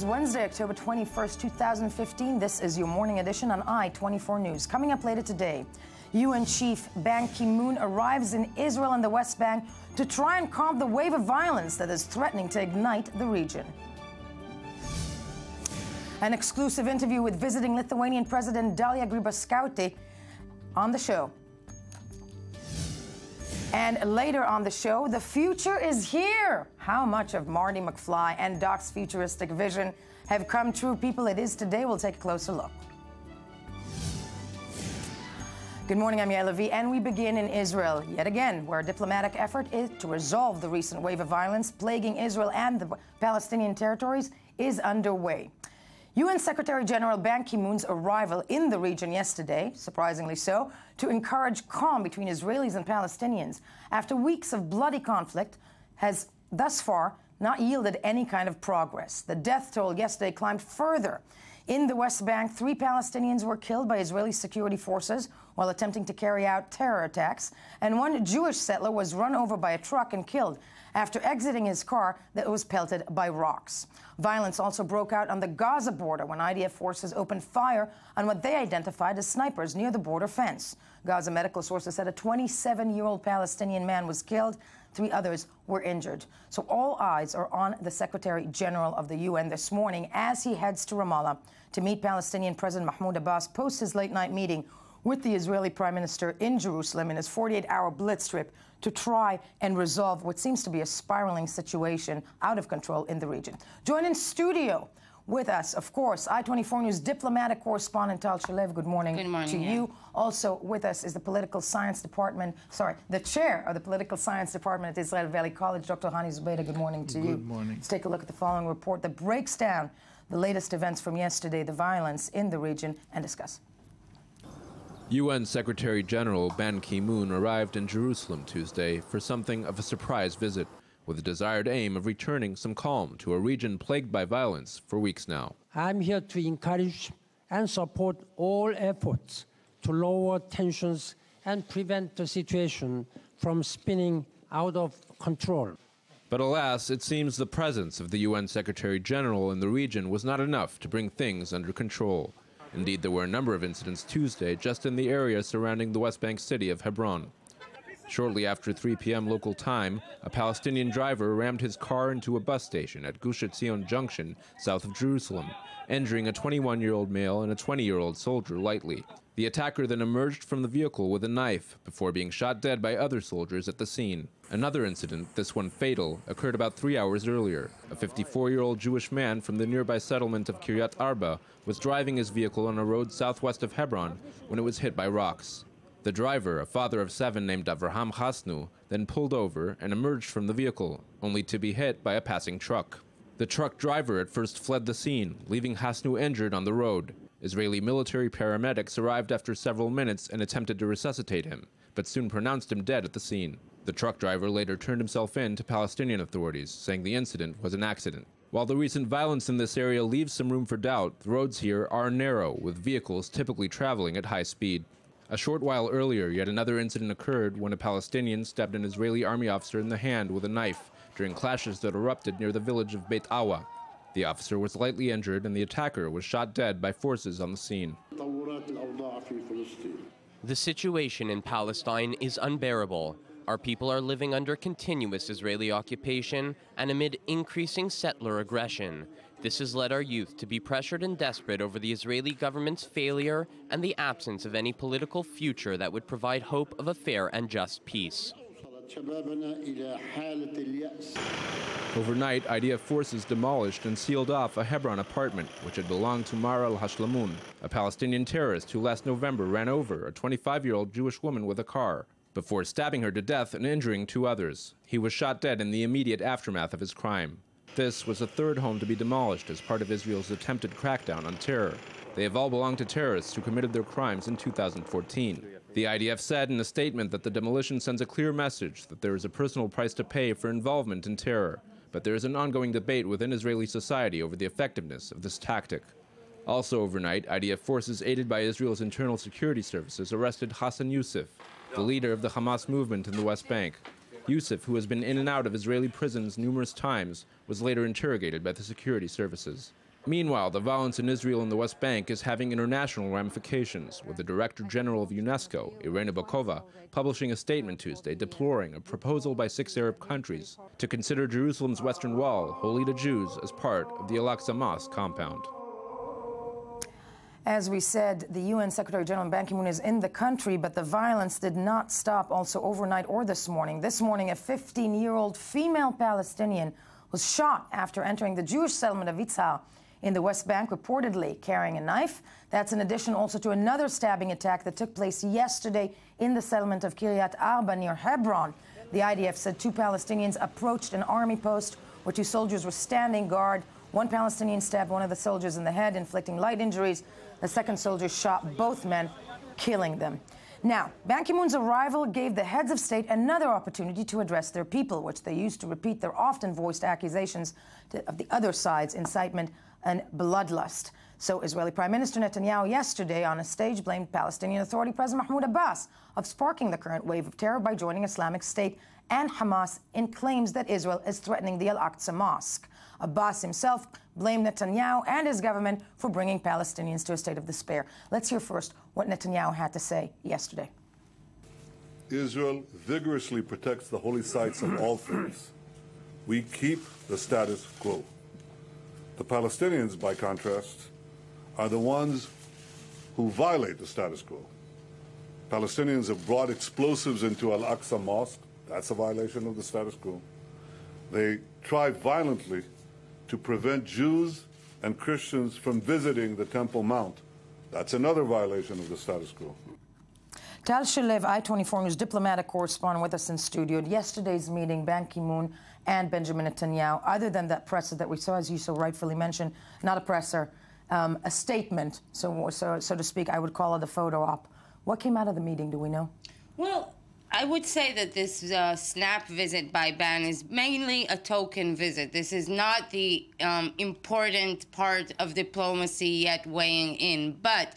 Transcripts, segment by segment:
is Wednesday, October 21st, 2015. This is your morning edition on i24 News. Coming up later today, UN Chief Ban Ki-moon arrives in Israel and the West Bank to try and calm the wave of violence that is threatening to ignite the region. An exclusive interview with visiting Lithuanian President Dalia Grybauskaitė on the show. And later on the show, the future is here. How much of Marty McFly and Doc's futuristic vision have come true? People, it is today. We'll take a closer look. Good morning, I'm Yael Levy, and we begin in Israel, yet again, where a diplomatic effort is to resolve the recent wave of violence plaguing Israel and the Palestinian territories is underway. UN Secretary General Ban Ki-moon's arrival in the region yesterday, surprisingly so, to encourage calm between Israelis and Palestinians after weeks of bloody conflict has thus far not yielded any kind of progress. The death toll yesterday climbed further. In the West Bank, 3 Palestinians were killed by Israeli security forces while attempting to carry out terror attacks, and 1 Jewish settler was run over by a truck and killed after exiting his car that was pelted by rocks. Violence also broke out on the Gaza border when IDF forces opened fire on what they identified as snipers near the border fence. Gaza medical sources said a 27-year-old Palestinian man was killed. 3 others were injured. So all eyes are on the Secretary General of the UN this morning as he heads to Ramallah to meet Palestinian President Mahmoud Abbas post his late-night meeting with the Israeli Prime Minister in Jerusalem in his 48-hour blitz trip to try and resolve what seems to be a spiraling situation out of control in the region. Join in studio with us, of course, i24 News diplomatic correspondent Tal Shalev. Good morning to you. Yeah. Also with us is the chair of the Political Science Department at Israel Valley College, Dr. Hani Zubeda. Good morning to you. Good morning. Let's take a look at the following report that breaks down the latest events from yesterday, the violence in the region, and discuss. UN Secretary General Ban Ki-moon arrived in Jerusalem Tuesday for something of a surprise visit, with the desired aim of returning some calm to a region plagued by violence for weeks now. I'm here to encourage and support all efforts to lower tensions and prevent the situation from spinning out of control. But alas, it seems the presence of the UN Secretary General in the region was not enough to bring things under control. Indeed, there were a number of incidents Tuesday just in the area surrounding the West Bank city of Hebron. Shortly after 3 p.m. local time, a Palestinian driver rammed his car into a bus station at Gush Etzion Junction, south of Jerusalem, injuring a 21-year-old male and a 20-year-old soldier lightly. The attacker then emerged from the vehicle with a knife before being shot dead by other soldiers at the scene. Another incident, this one fatal, occurred about 3 hours earlier. A 54-year-old Jewish man from the nearby settlement of Kiryat Arba was driving his vehicle on a road southwest of Hebron when it was hit by rocks. The driver, a father of 7 named Avraham Hasnu, then pulled over and emerged from the vehicle, only to be hit by a passing truck. The truck driver at first fled the scene, leaving Hasnu injured on the road. Israeli military paramedics arrived after several minutes and attempted to resuscitate him, but soon pronounced him dead at the scene. The truck driver later turned himself in to Palestinian authorities, saying the incident was an accident. While the recent violence in this area leaves some room for doubt, the roads here are narrow, with vehicles typically traveling at high speed. A short while earlier, yet another incident occurred when a Palestinian stabbed an Israeli army officer in the hand with a knife during clashes that erupted near the village of Beit Awa. The officer was lightly injured and the attacker was shot dead by forces on the scene. The situation in Palestine is unbearable. Our people are living under continuous Israeli occupation and amid increasing settler aggression. This has led our youth to be pressured and desperate over the Israeli government's failure and the absence of any political future that would provide hope of a fair and just peace. Overnight, IDF forces demolished and sealed off a Hebron apartment which had belonged to Mara al-Hashlamoun, a Palestinian terrorist who last November ran over a 25-year-old Jewish woman with a car before stabbing her to death and injuring 2 others. He was shot dead in the immediate aftermath of his crime. This was the 3rd home to be demolished as part of Israel's attempted crackdown on terror. They have all belonged to terrorists who committed their crimes in 2014. The IDF said in a statement that the demolition sends a clear message that there is a personal price to pay for involvement in terror, but there is an ongoing debate within Israeli society over the effectiveness of this tactic. Also overnight, IDF forces aided by Israel's internal security services arrested Hassan Youssef, the leader of the Hamas movement in the West Bank. Youssef, who has been in and out of Israeli prisons numerous times, was later interrogated by the security services. Meanwhile, the violence in Israel and the West Bank is having international ramifications, with the Director General of UNESCO, Irina Bokova, publishing a statement Tuesday deploring a proposal by 6 Arab countries to consider Jerusalem's Western Wall, holy to Jews, as part of the Al-Aqsa Mosque compound. As we said, the UN Secretary General Ban Ki-moon is in the country, but the violence did not stop also overnight or this morning. This morning, a 15-year-old female Palestinian was shot after entering the Jewish settlement of Yitzhar in the West Bank, reportedly carrying a knife. That's in addition also to another stabbing attack that took place yesterday in the settlement of Kiryat Arba near Hebron. The IDF said 2 Palestinians approached an army post where 2 soldiers were standing guard. 1 Palestinian stabbed 1 of the soldiers in the head, inflicting light injuries. The 2nd soldier shot both men, killing them. Now, Ban Ki-moon's arrival gave the heads of state another opportunity to address their people, which they used to repeat their often voiced accusations of the other side's incitement and bloodlust. So Israeli Prime Minister Netanyahu yesterday on a stage blamed Palestinian Authority President Mahmoud Abbas of sparking the current wave of terror by joining Islamic State and Hamas in claims that Israel is threatening the Al-Aqsa Mosque. Abbas himself blamed Netanyahu and his government for bringing Palestinians to a state of despair. Let's hear first what Netanyahu had to say yesterday. Israel vigorously protects the holy sites of all things. We keep the status quo. The Palestinians, by contrast, are the ones who violate the status quo. Palestinians have brought explosives into Al-Aqsa Mosque. That's a violation of the status quo. They tried violently to prevent Jews and Christians from visiting the Temple Mount. That's another violation of the status quo. Tal Shalev, i24 News diplomatic correspondent with us in studio. At yesterday's meeting, Ban Ki-moon and Benjamin Netanyahu, other than that presser that we saw, as you so rightfully mentioned, not a presser, a statement, so to speak, I would call it a photo op. What came out of the meeting, do we know? Well, I would say that this snap visit by Ban is mainly a token visit. This is not the important part of diplomacy yet weighing in. But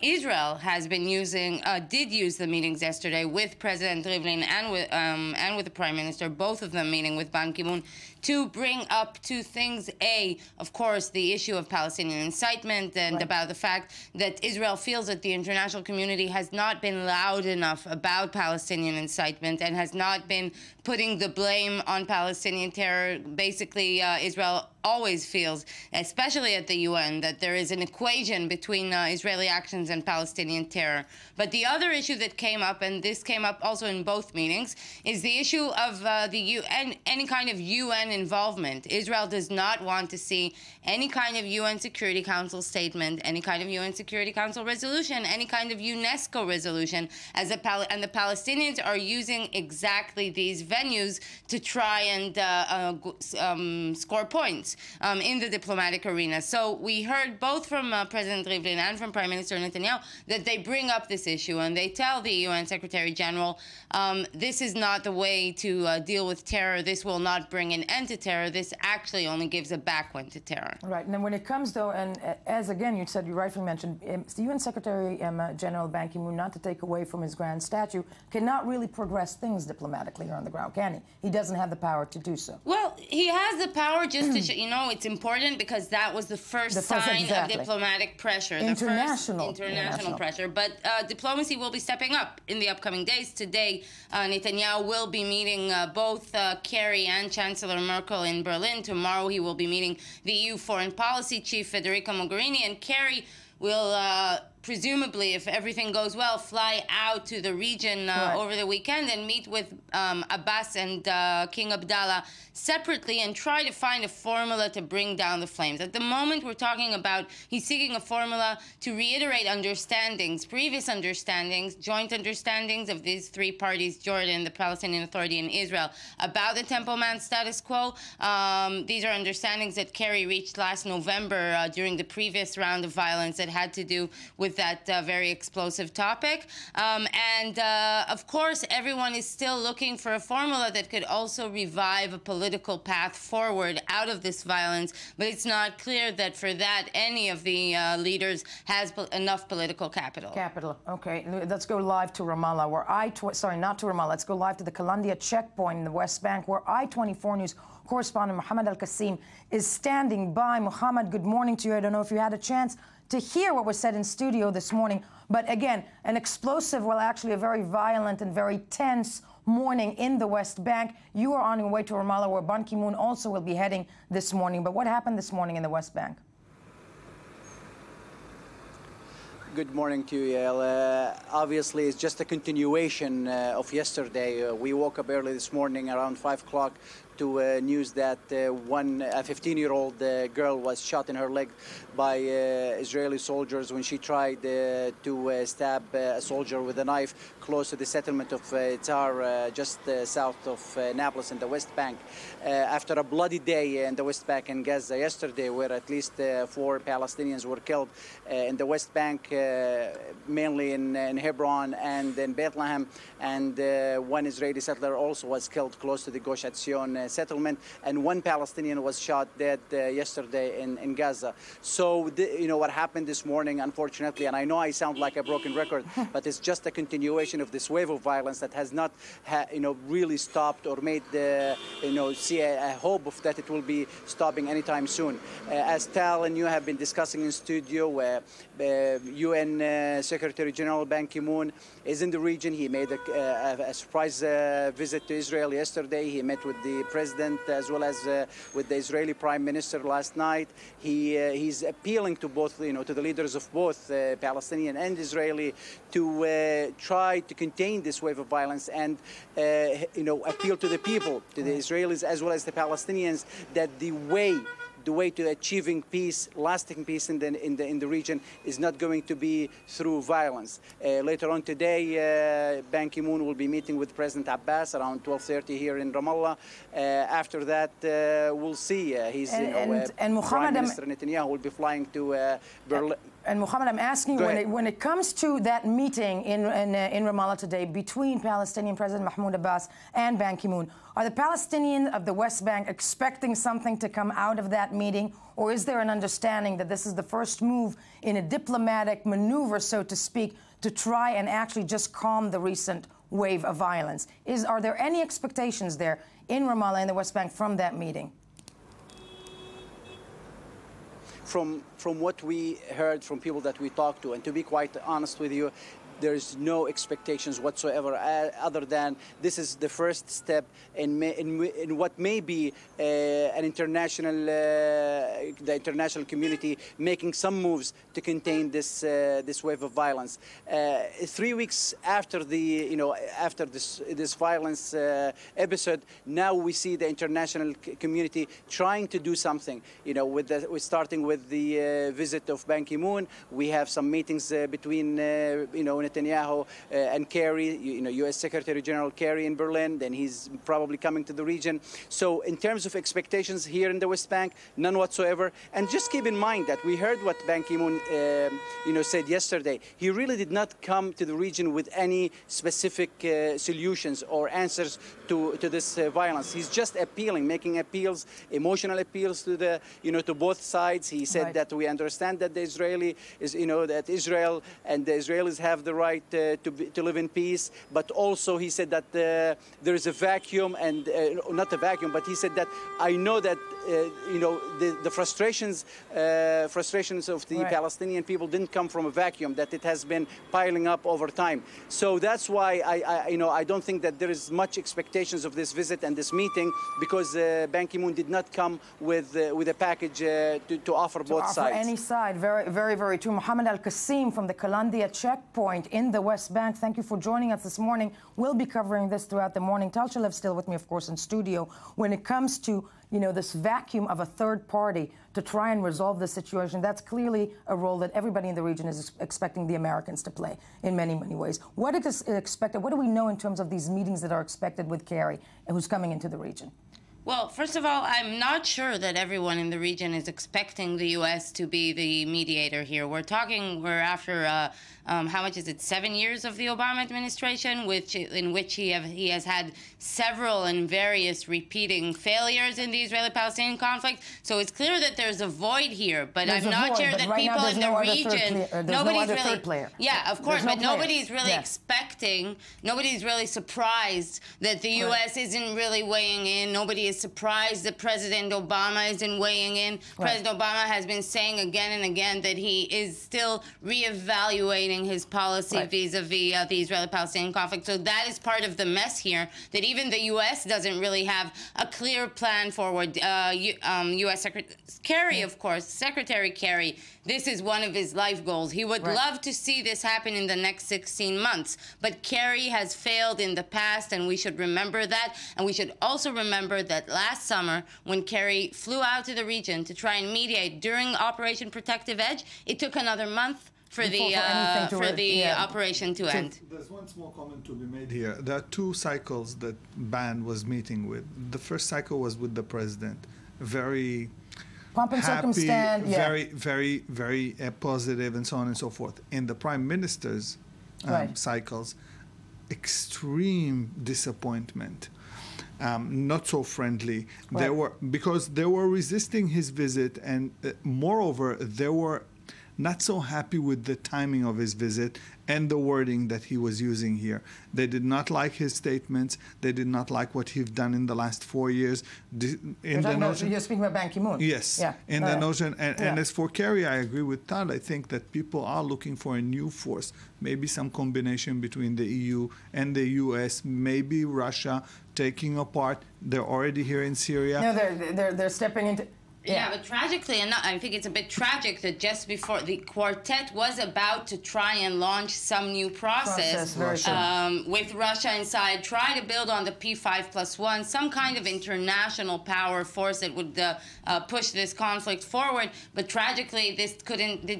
Israel has been using, did use the meetings yesterday with President Rivlin and with the Prime Minister, both of them meeting with Ban Ki-moon, to bring up 2 things. A, of course, the issue of Palestinian incitement and about the fact that Israel feels that the international community has not been loud enough about Palestinian incitement and has not been putting the blame on Palestinian terror. Basically, Israel always feels, especially at the UN, that there is an equation between Israeli actions and Palestinian terror. But the other issue that came up, and this came up also in both meetings, is the issue of the UN, any kind of UN involvement. Israel does not want to see any kind of UN Security Council statement, any kind of UN Security Council resolution, any kind of UNESCO resolution, as and the Palestinians are using exactly these venues to try and score points. In the diplomatic arena. So we heard both from President Rivlin and from Prime Minister Netanyahu that they bring up this issue and they tell the UN Secretary General this is not the way to deal with terror. This will not bring an end to terror. This actually only gives a backwind to terror. Right. And then when it comes, though, and as again you said, you rightfully mentioned, the UN Secretary General Ban Ki-moon, not to take away from his grand statue, cannot really progress things diplomatically on the ground, can he? He doesn't have the power to do so. Well, he has the power just to you know, it's important because that was the first sign of diplomatic pressure, the first international pressure. But diplomacy will be stepping up in the upcoming days. Today, Netanyahu will be meeting both Kerry and Chancellor Merkel in Berlin. Tomorrow, he will be meeting the EU Foreign Policy Chief Federica Mogherini, and Kerry will presumably, if everything goes well, fly out to the region over the weekend and meet with Abbas and King Abdallah separately and try to find a formula to bring down the flames. At the moment, we're talking about he's seeking a formula to reiterate understandings, previous understandings, joint understandings of these 3 parties, Jordan, the Palestinian Authority, and Israel, about the Temple Mount status quo. These are understandings that Kerry reached last November during the previous round of violence that had to do with that very explosive topic. Of course, everyone is still looking for a formula that could also revive a political path forward out of this violence. But it's not clear that for that, any of the leaders has enough political capital. Okay. Let's go live to Ramallah, where Let's go live to the Qalandia checkpoint in the West Bank, where i24 News correspondent Mohammed Al-Qassim is standing by. Mohammed, good morning to you. I don't know if you had a chance to hear what was said in studio this morning, but again, an explosive, well, actually a very violent and very tense morning in the West Bank. You are on your way to Ramallah, where Ban Ki-moon also will be heading this morning. But what happened this morning in the West Bank? Good morning to you, Yael. Obviously, it's just a continuation of yesterday. We woke up early this morning around 5 o'clock to news that a 15-year-old girl was shot in her leg by Israeli soldiers when she tried to stab a soldier with a knife close to the settlement of Tar, just south of Nablus in the West Bank. After a bloody day in the West Bank and Gaza yesterday, where at least 4 Palestinians were killed in the West Bank, mainly in Hebron and in Bethlehem, and 1 Israeli settler also was killed close to the Gosh Etzion settlement, and 1 Palestinian was shot dead yesterday in Gaza. So, you know, what happened this morning, unfortunately, and I know I sound like a broken record, but it's just a continuation of this wave of violence that has not, really stopped or made, see a hope of that it will be stopping anytime soon. As Tal and you have been discussing in studio, UN Secretary General Ban Ki-moon is in the region. He made a surprise visit to Israel yesterday. He met with the president as well as with the Israeli prime minister last night. He's appealing to both, to the leaders of both Palestinian and Israeli to try to contain this wave of violence and, appeal to the people, to the Israelis as well as the Palestinians, that the way to achieving peace, lasting peace in the region, is not going to be through violence. Later on today, Ban Ki-moon will be meeting with President Abbas around 12:30 here in Ramallah. After that, we'll see. Prime Minister Netanyahu will be flying to Berlin. And Mohammed, I'm asking you, when it comes to that meeting in Ramallah today between Palestinian President Mahmoud Abbas and Ban Ki-moon, are the Palestinians of the West Bank expecting something to come out of that meeting, or is there an understanding that this is the first move in a diplomatic maneuver, so to speak, to try and actually just calm the recent wave of violence? Are there any expectations there in Ramallah and the West Bank from that meeting? From what we heard from people that we talked to, and to be quite honest with you, there's no expectations whatsoever, other than this is the first step in what may be the international community making some moves to contain this wave of violence. 3 weeks after this violence episode, now we see the international community trying to do something. Starting with the visit of Ban Ki-moon, we have some meetings between Netanyahu and Kerry, U.S. Secretary General Kerry in Berlin. Then he's probably coming to the region. So in terms of expectations here in the West Bank, none whatsoever. And just keep in mind that we heard what Ban Ki-moon, said yesterday. He really did not come to the region with any specific solutions or answers to this violence. He's just appealing, making appeals, emotional appeals to both sides. He said that we understand that that Israel and the Israelis have the right to live in peace, but also he said that there is a vacuum, and not a vacuum, but he said that I know that the frustrations of the Palestinian people didn't come from a vacuum, that it has been piling up over time. So that's why I don't think that there is much expectations of this visit and this meeting, because Ban Ki-moon did not come with a package to offer both sides. Any side, very, very, very true. Mohammed Al-Qassim from the Qalandia checkpoint in the West Bank, thank you for joining us this morning. We'll be covering this throughout the morning. Tal Shalev still with me, of course, in studio. When it comes to this vacuum of a third party to try and resolve the situation, that's clearly a role that everybody in the region is expecting the Americans to play in many, many ways. What is expected? What do we know in terms of these meetings that are expected with Kerry, who's coming into the region? Well, first of all, I'm not sure that everyone in the region is expecting the U.S. to be the mediator here. We're after how much is it, 7 years of the Obama administration, in which he has had several and various repeating failures in the Israeli-Palestinian conflict. So it's clear that there's a void here, but there's I'm not void, sure that right people in the region, nobody's really, yeah, of course, but nobody's really expecting, nobody's really surprised that the U.S. isn't really weighing in. Nobody is surprised that President Obama isn't weighing in. Right. President Obama has been saying again and again that he is still reevaluating his policy vis-a-vis the Israeli-Palestinian conflict. So that is part of the mess here, that even the U.S. doesn't really have a clear plan forward. U.S. Secretary Kerry, of course, Secretary Kerry, this is one of his life goals. He would love to see this happen in the next 16 months. But Kerry has failed in the past, and we should remember that. And we should also remember that last summer, when Kerry flew out to the region to try and mediate during Operation Protective Edge, it took another month for the operation to end. There's one small comment to be made here. There are two cycles that Ban was meeting with. The first cycle was with the president. Very happy, very, very, very positive, and so on and so forth. In the prime minister's cycles, extreme disappointment, not so friendly. They were, because they were resisting his visit, and moreover, they were not so happy with the timing of his visit and the wording that he was using here. They did not like his statements. They did not like what he's done in the last 4 years. You're speaking about Ban Ki-moon. Yes. Yeah. In the notion, and as for Kerry, I agree with Tal. I think that people are looking for a new force, maybe some combination between the EU and the U.S., maybe Russia taking apart. They're already here in Syria. No, they're stepping into... Yeah. But tragically enough, I think it's a bit tragic that just before the quartet was about to try and launch some new process with Russia inside, try to build on the P5+1, some kind of international power force that would push this conflict forward. But tragically, it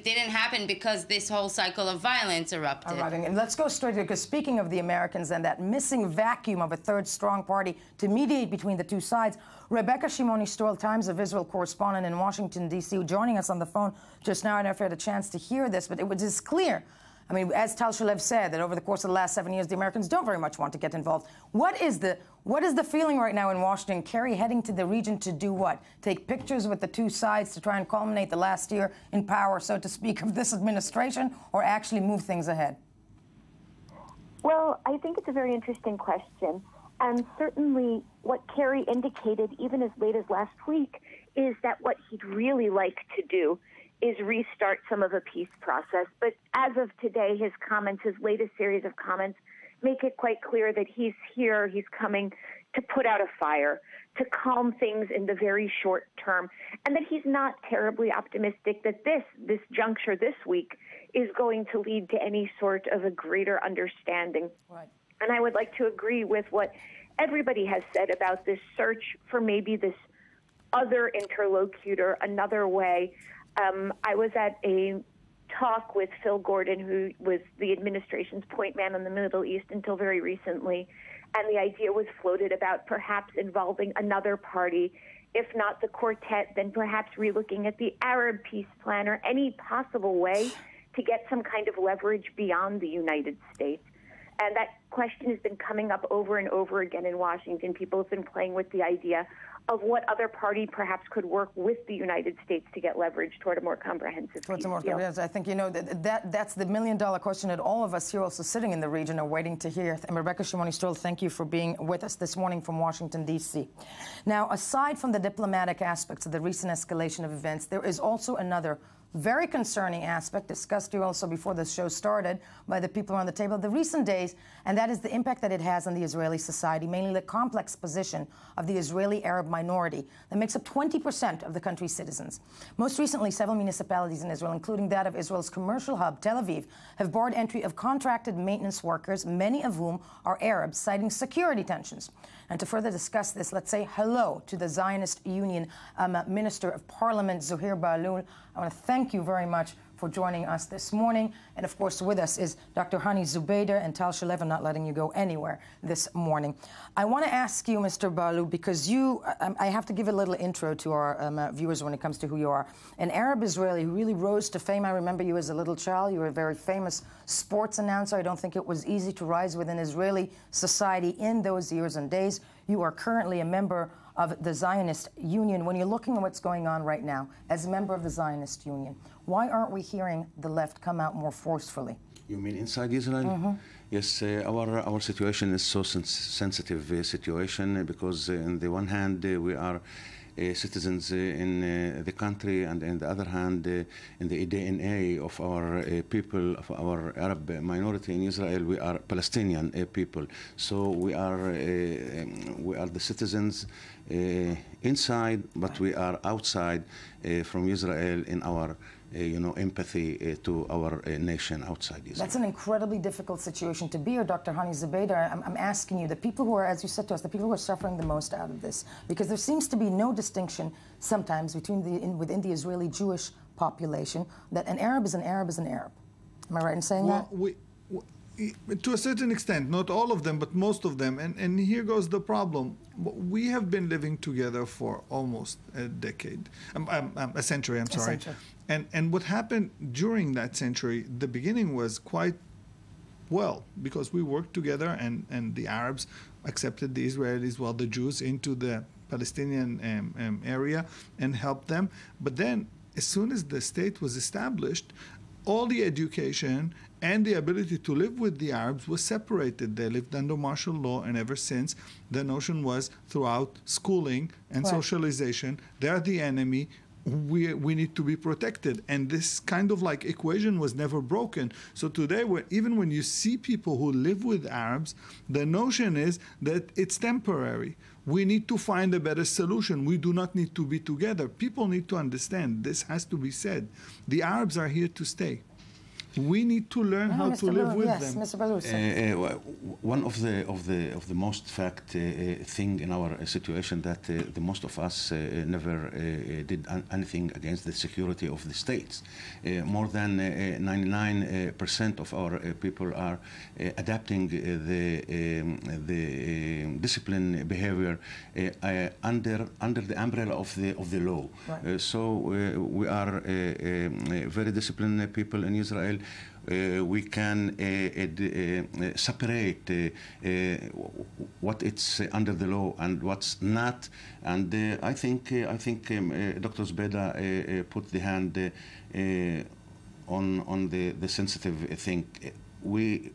didn't happen because this whole cycle of violence erupted. And let's go straight to it, because speaking of the Americans and that missing vacuum of a third strong party to mediate between the two sides, Rebecca Shimoni Stoll, Times of Israel correspondent in Washington, D.C., joining us on the phone just now. I never had a chance to hear this, but it was just clear. I mean, as Tal Shalev said, that over the course of the last 7 years, the Americans don't very much want to get involved. What is the feeling right now in Washington? Kerry heading to the region to do what? Take pictures with the two sides to try and culminate the last year in power, so to speak, of this administration, or actually move things ahead? Well, I think it's a very interesting question. And certainly what Kerry indicated, even as late as last week, is that what he'd really like to do is restart some of a peace process. But as of today, his comments, his latest series of comments, make it quite clear that he's here, he's coming to put out a fire, to calm things in the very short term, and that he's not terribly optimistic that this juncture this week is going to lead to any sort of a greater understanding. Right. And I would like to agree with what everybody has said about this search for maybe this other interlocutor, another way. I was at a talk with Phil Gordon, who was the administration's point man in the Middle East until very recently, and the idea was floated about perhaps involving another party, if not the quartet, then perhaps relooking at the Arab peace plan or any possible way to get some kind of leverage beyond the United States. And that question has been coming up over and over again in Washington. People have been playing with the idea of what other party perhaps could work with the United States to get leverage toward a more comprehensive deal. I think, you know, that's the million-dollar question that all of us here also sitting in the region are waiting to hear. And Rebecca Shimoni Stoll, thank you for being with us this morning from Washington, D.C. Now, aside from the diplomatic aspects of the recent escalation of events, there is also another very concerning aspect discussed here also before the show started by the people around the table of the recent days, and that is the impact that it has on the Israeli society, mainly the complex position of the Israeli Arab minority that makes up 20% of the country's citizens. Most recently, several municipalities in Israel, including that of Israel's commercial hub, Tel Aviv, have barred entry of contracted maintenance workers, many of whom are Arabs, citing security tensions. And to further discuss this, let's say hello to the Zionist Union Minister of Parliament, Zouheir Bahloul. I want to thank Thank you very much for joining us this morning. And of course, with us is Dr. Hani Zubeda and Tal Shalev. I'm not letting you go anywhere this morning. I want to ask you, Mr. Bahloul, because you, I have to give a little intro to our viewers when it comes to who you are. An Arab Israeli who really rose to fame. I remember you as a little child. You were a very famous sports announcer. I don't think it was easy to rise within Israeli society in those years and days. You are currently a member of the Zionist Union. When you're looking at what's going on right now, as a member of the Zionist Union, why aren't we hearing the left come out more forcefully? You mean inside Israel? Yes, our situation is so sensitive situation, because on the one hand, we are citizens in the country, and on the other hand, in the DNA of our people, of our Arab minority in Israel, we are Palestinian people. So we are the citizens inside, but we are outside from Israel in our empathy to our nation outside Israel. That's an incredibly difficult situation to be, or Dr. Hani Zubeda, I'm asking you, the people who are, as you said to us, the people who are suffering the most out of this, because there seems to be no distinction sometimes between within the Israeli Jewish population, that an Arab is an Arab is an Arab. Am I right in saying that? To a certain extent, not all of them, but most of them. And here goes the problem. We have been living together for almost a decade, a century. And what happened during that century, the beginning was quite well, because we worked together, and the Arabs accepted the Israelis, while the Jews, into the Palestinian area and helped them. But then, as soon as the state was established, all the education and the ability to live with the Arabs was separated. They lived under martial law, and ever since, the notion was throughout schooling and socialization, they're the enemy. We need to be protected, and this kind of like equation was never broken. So today, even when you see people who live with Arabs, the notion is that it's temporary. We need to find a better solution. We do not need to be together. People need to understand, this has to be said. The Arabs are here to stay. We need to learn how to live with them. Mr. Bahloul, one of the most fact thing in our situation, that the most of us never did anything against the security of the states. More than 99% of our people are adapting the discipline behavior under the umbrella of the law. Right. So we are very disciplined people in Israel. We can separate what it's under the law and what's not. And I think Dr. Zubeda put the hand on the sensitive thing. We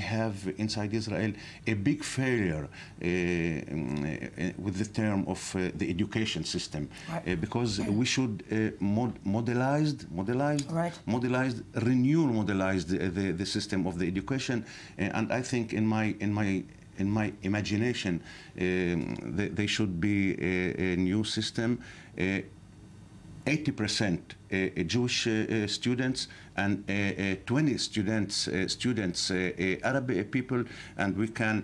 have inside Israel a big failure with the term of the education system, because we should modelize the system of the education, and I think in my imagination they should be a new system. 80% Jewish students and 20 students Arab people, and we can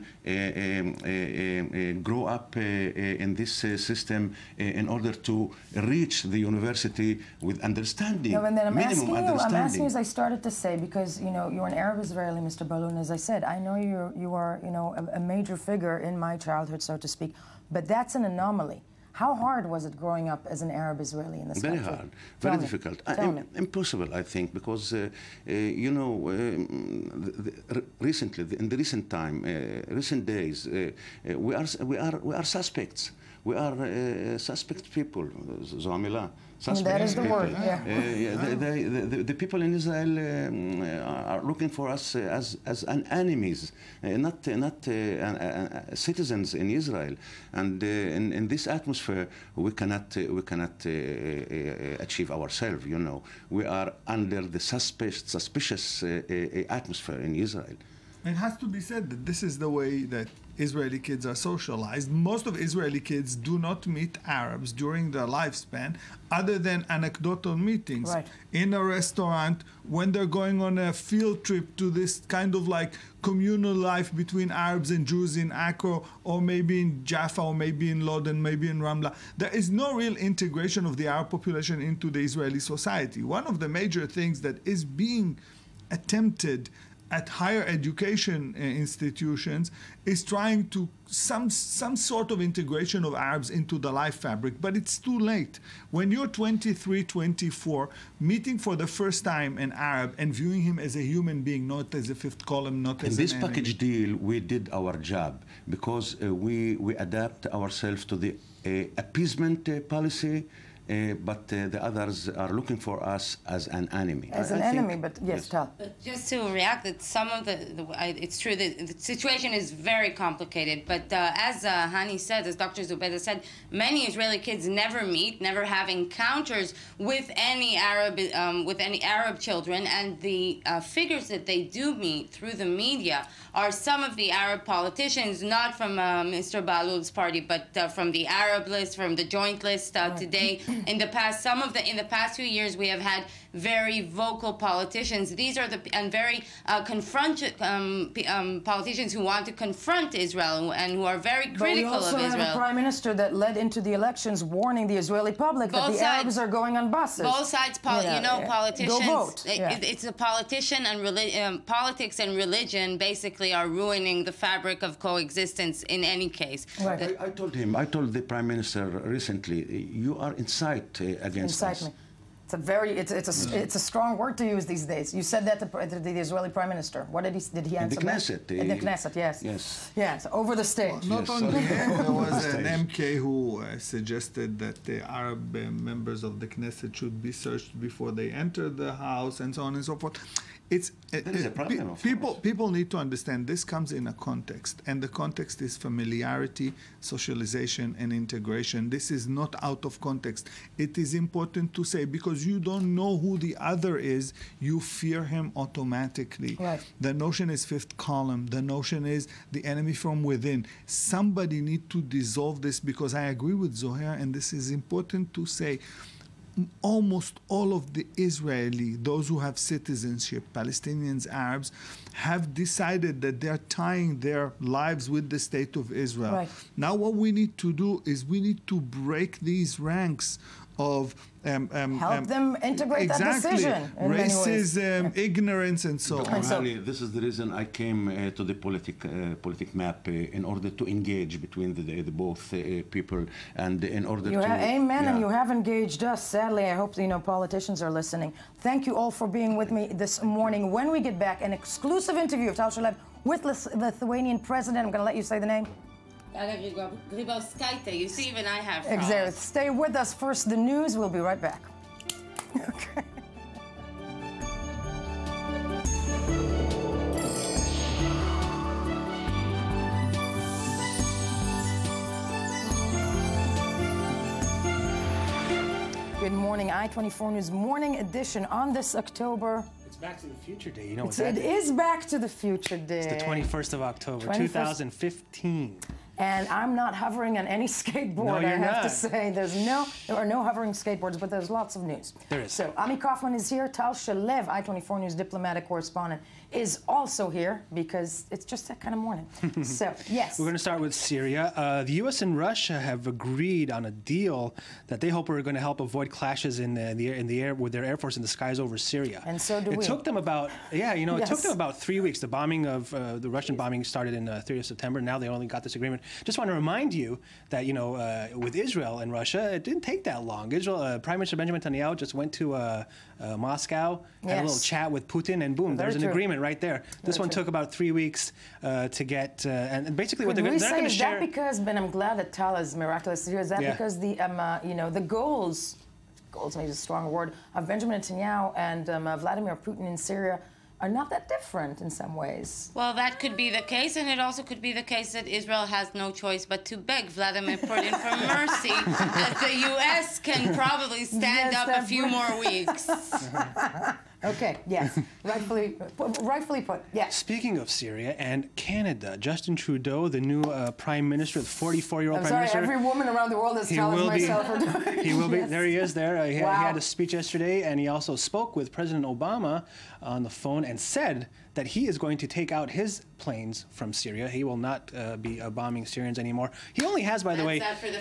grow up in this system in order to reach the university with understanding. No, and then I'm asking you, as I started to say, because you're an Arab Israeli, Mr. Bahloul, and as I said, I know you are a major figure in my childhood, so to speak, but that's an anomaly. How hard was it growing up as an Arab Israeli in this country? Very hard, very difficult, impossible, I think, because in recent days, we are suspects. We are suspect people, Zoamila. That is the word, the people in Israel are looking for us as an enemies, not citizens in Israel. And in this atmosphere, we cannot achieve ourselves. We are under the suspicious atmosphere in Israel. It has to be said that this is the way that Israeli kids are socialized. Most of Israeli kids do not meet Arabs during their lifespan other than anecdotal meetings in a restaurant, when they're going on a field trip to this kind of like communal life between Arabs and Jews in Acre or maybe in Jaffa or maybe in Lod and maybe in Ramallah. There is no real integration of the Arab population into the Israeli society. One of the major things that is being attempted at higher education institutions is trying to some sort of integration of Arabs into the life fabric, but it's too late. When you're 23, 24, meeting for the first time an Arab and viewing him as a human being, not as a fifth column, not as an enemy. In this package deal, we did our job because we adapt ourselves to the appeasement policy. But the others are looking for us as an enemy. As an enemy, but yes, Tal. But just to react, that some of it's true that the situation is very complicated. But as Hani said, as Dr. Zubeda said, many Israeli kids never meet, never have encounters with any Arab children, and the figures that they do meet through the media are some of the Arab politicians, not from Mr. Bahloul's party, but from the Arab list, from the joint list today. In the past few years, we have had very vocal politicians. These are very politicians who want to confront Israel and who are very critical of Israel. We also have a prime minister that led into the elections, warning the Israeli public that the Arabs are going on buses. Both sides, politicians. Go vote. It's the politician and politics and religion basically are ruining the fabric of coexistence in any case. Right. I told him. I told the prime minister recently. You are incite against us. Incite me. It's a it's a strong word to use these days. You said that to the Israeli prime minister. What did he answer? In the Knesset. In the Knesset, yes. Over the stage. Well, not only there was an MK who suggested that the Arab members of the Knesset should be searched before they enter the house, and so on and so forth. It's a problem. People need to understand this comes in a context, and the context is familiarity, socialization, and integration. This is not out of context. It is important to say, because you don't know who the other is, you fear him automatically. Right. The notion is fifth column. The notion is the enemy from within. Somebody need to dissolve this, because I agree with Zouheir, and this is important to say. Almost all of the Israeli, those who have citizenship, Palestinians, Arabs, have decided that they're tying their lives with the state of Israel. Right. Now what we need to do is we need to break these ranks of help them integrate that decision. Racism, ignorance, and so on. So this is the reason I came to the politic map in order to engage between the both people, and in order to. Amen, and you have engaged us. Sadly, I hope politicians are listening. Thank you all for being with me this morning. When we get back, an exclusive interview of Tal Shalev with Lithuanian president. I'm going to let you say the name. Dalia Grybauskaitė, you see, even I have. Exactly. Stay with us. First, the news. We'll be right back. Okay. Good morning, i24 News Morning Edition on this October. It's Back to the Future Day. You know what that is? It is Back to the Future Day. It's the 21st of October, 2015. And I'm not hovering on any skateboard, no, I have to say. There are no hovering skateboards, but there's lots of news. There is. So, Ami Kaufman is here. Tal Shalev, i24 News diplomatic correspondent, is also here, because it's just that kind of morning. So, yes. We're going to start with Syria. The U.S. and Russia have agreed on a deal that they hope are going to help avoid clashes in the air with their air force in the skies over Syria. And so do we. It took them about, it took them about 3 weeks. The bombing of, the Russian bombing started in 30th of September. Now they only got this agreement. Just want to remind you that, with Israel and Russia, it didn't take that long. Israel, Prime Minister Benjamin Netanyahu just went to Moscow, had a little chat with Putin, and boom, there's an agreement right there. This one took about 3 weeks to get, and basically what they're going to share. Is that because, but I'm glad that Tal is miraculous here, is that because the, the goals maybe is a strong word, of Benjamin Netanyahu and Vladimir Putin in Syria are not that different in some ways. Well, that could be the case, and it also could be the case that Israel has no choice but to beg Vladimir Putin for mercy, as the U.S. can probably stand up a few more weeks. Okay, yes. rightfully put, yes. Speaking of Syria and Canada, Justin Trudeau, the new prime minister, the 44-year-old prime minister. I'm sorry, every woman around the world is telling myself. He will be. There he is there. He had a speech yesterday, and he also spoke with President Obama on the phone and said that he is going to take out his planes from Syria. He will not be bombing Syrians anymore. He only has, by the way,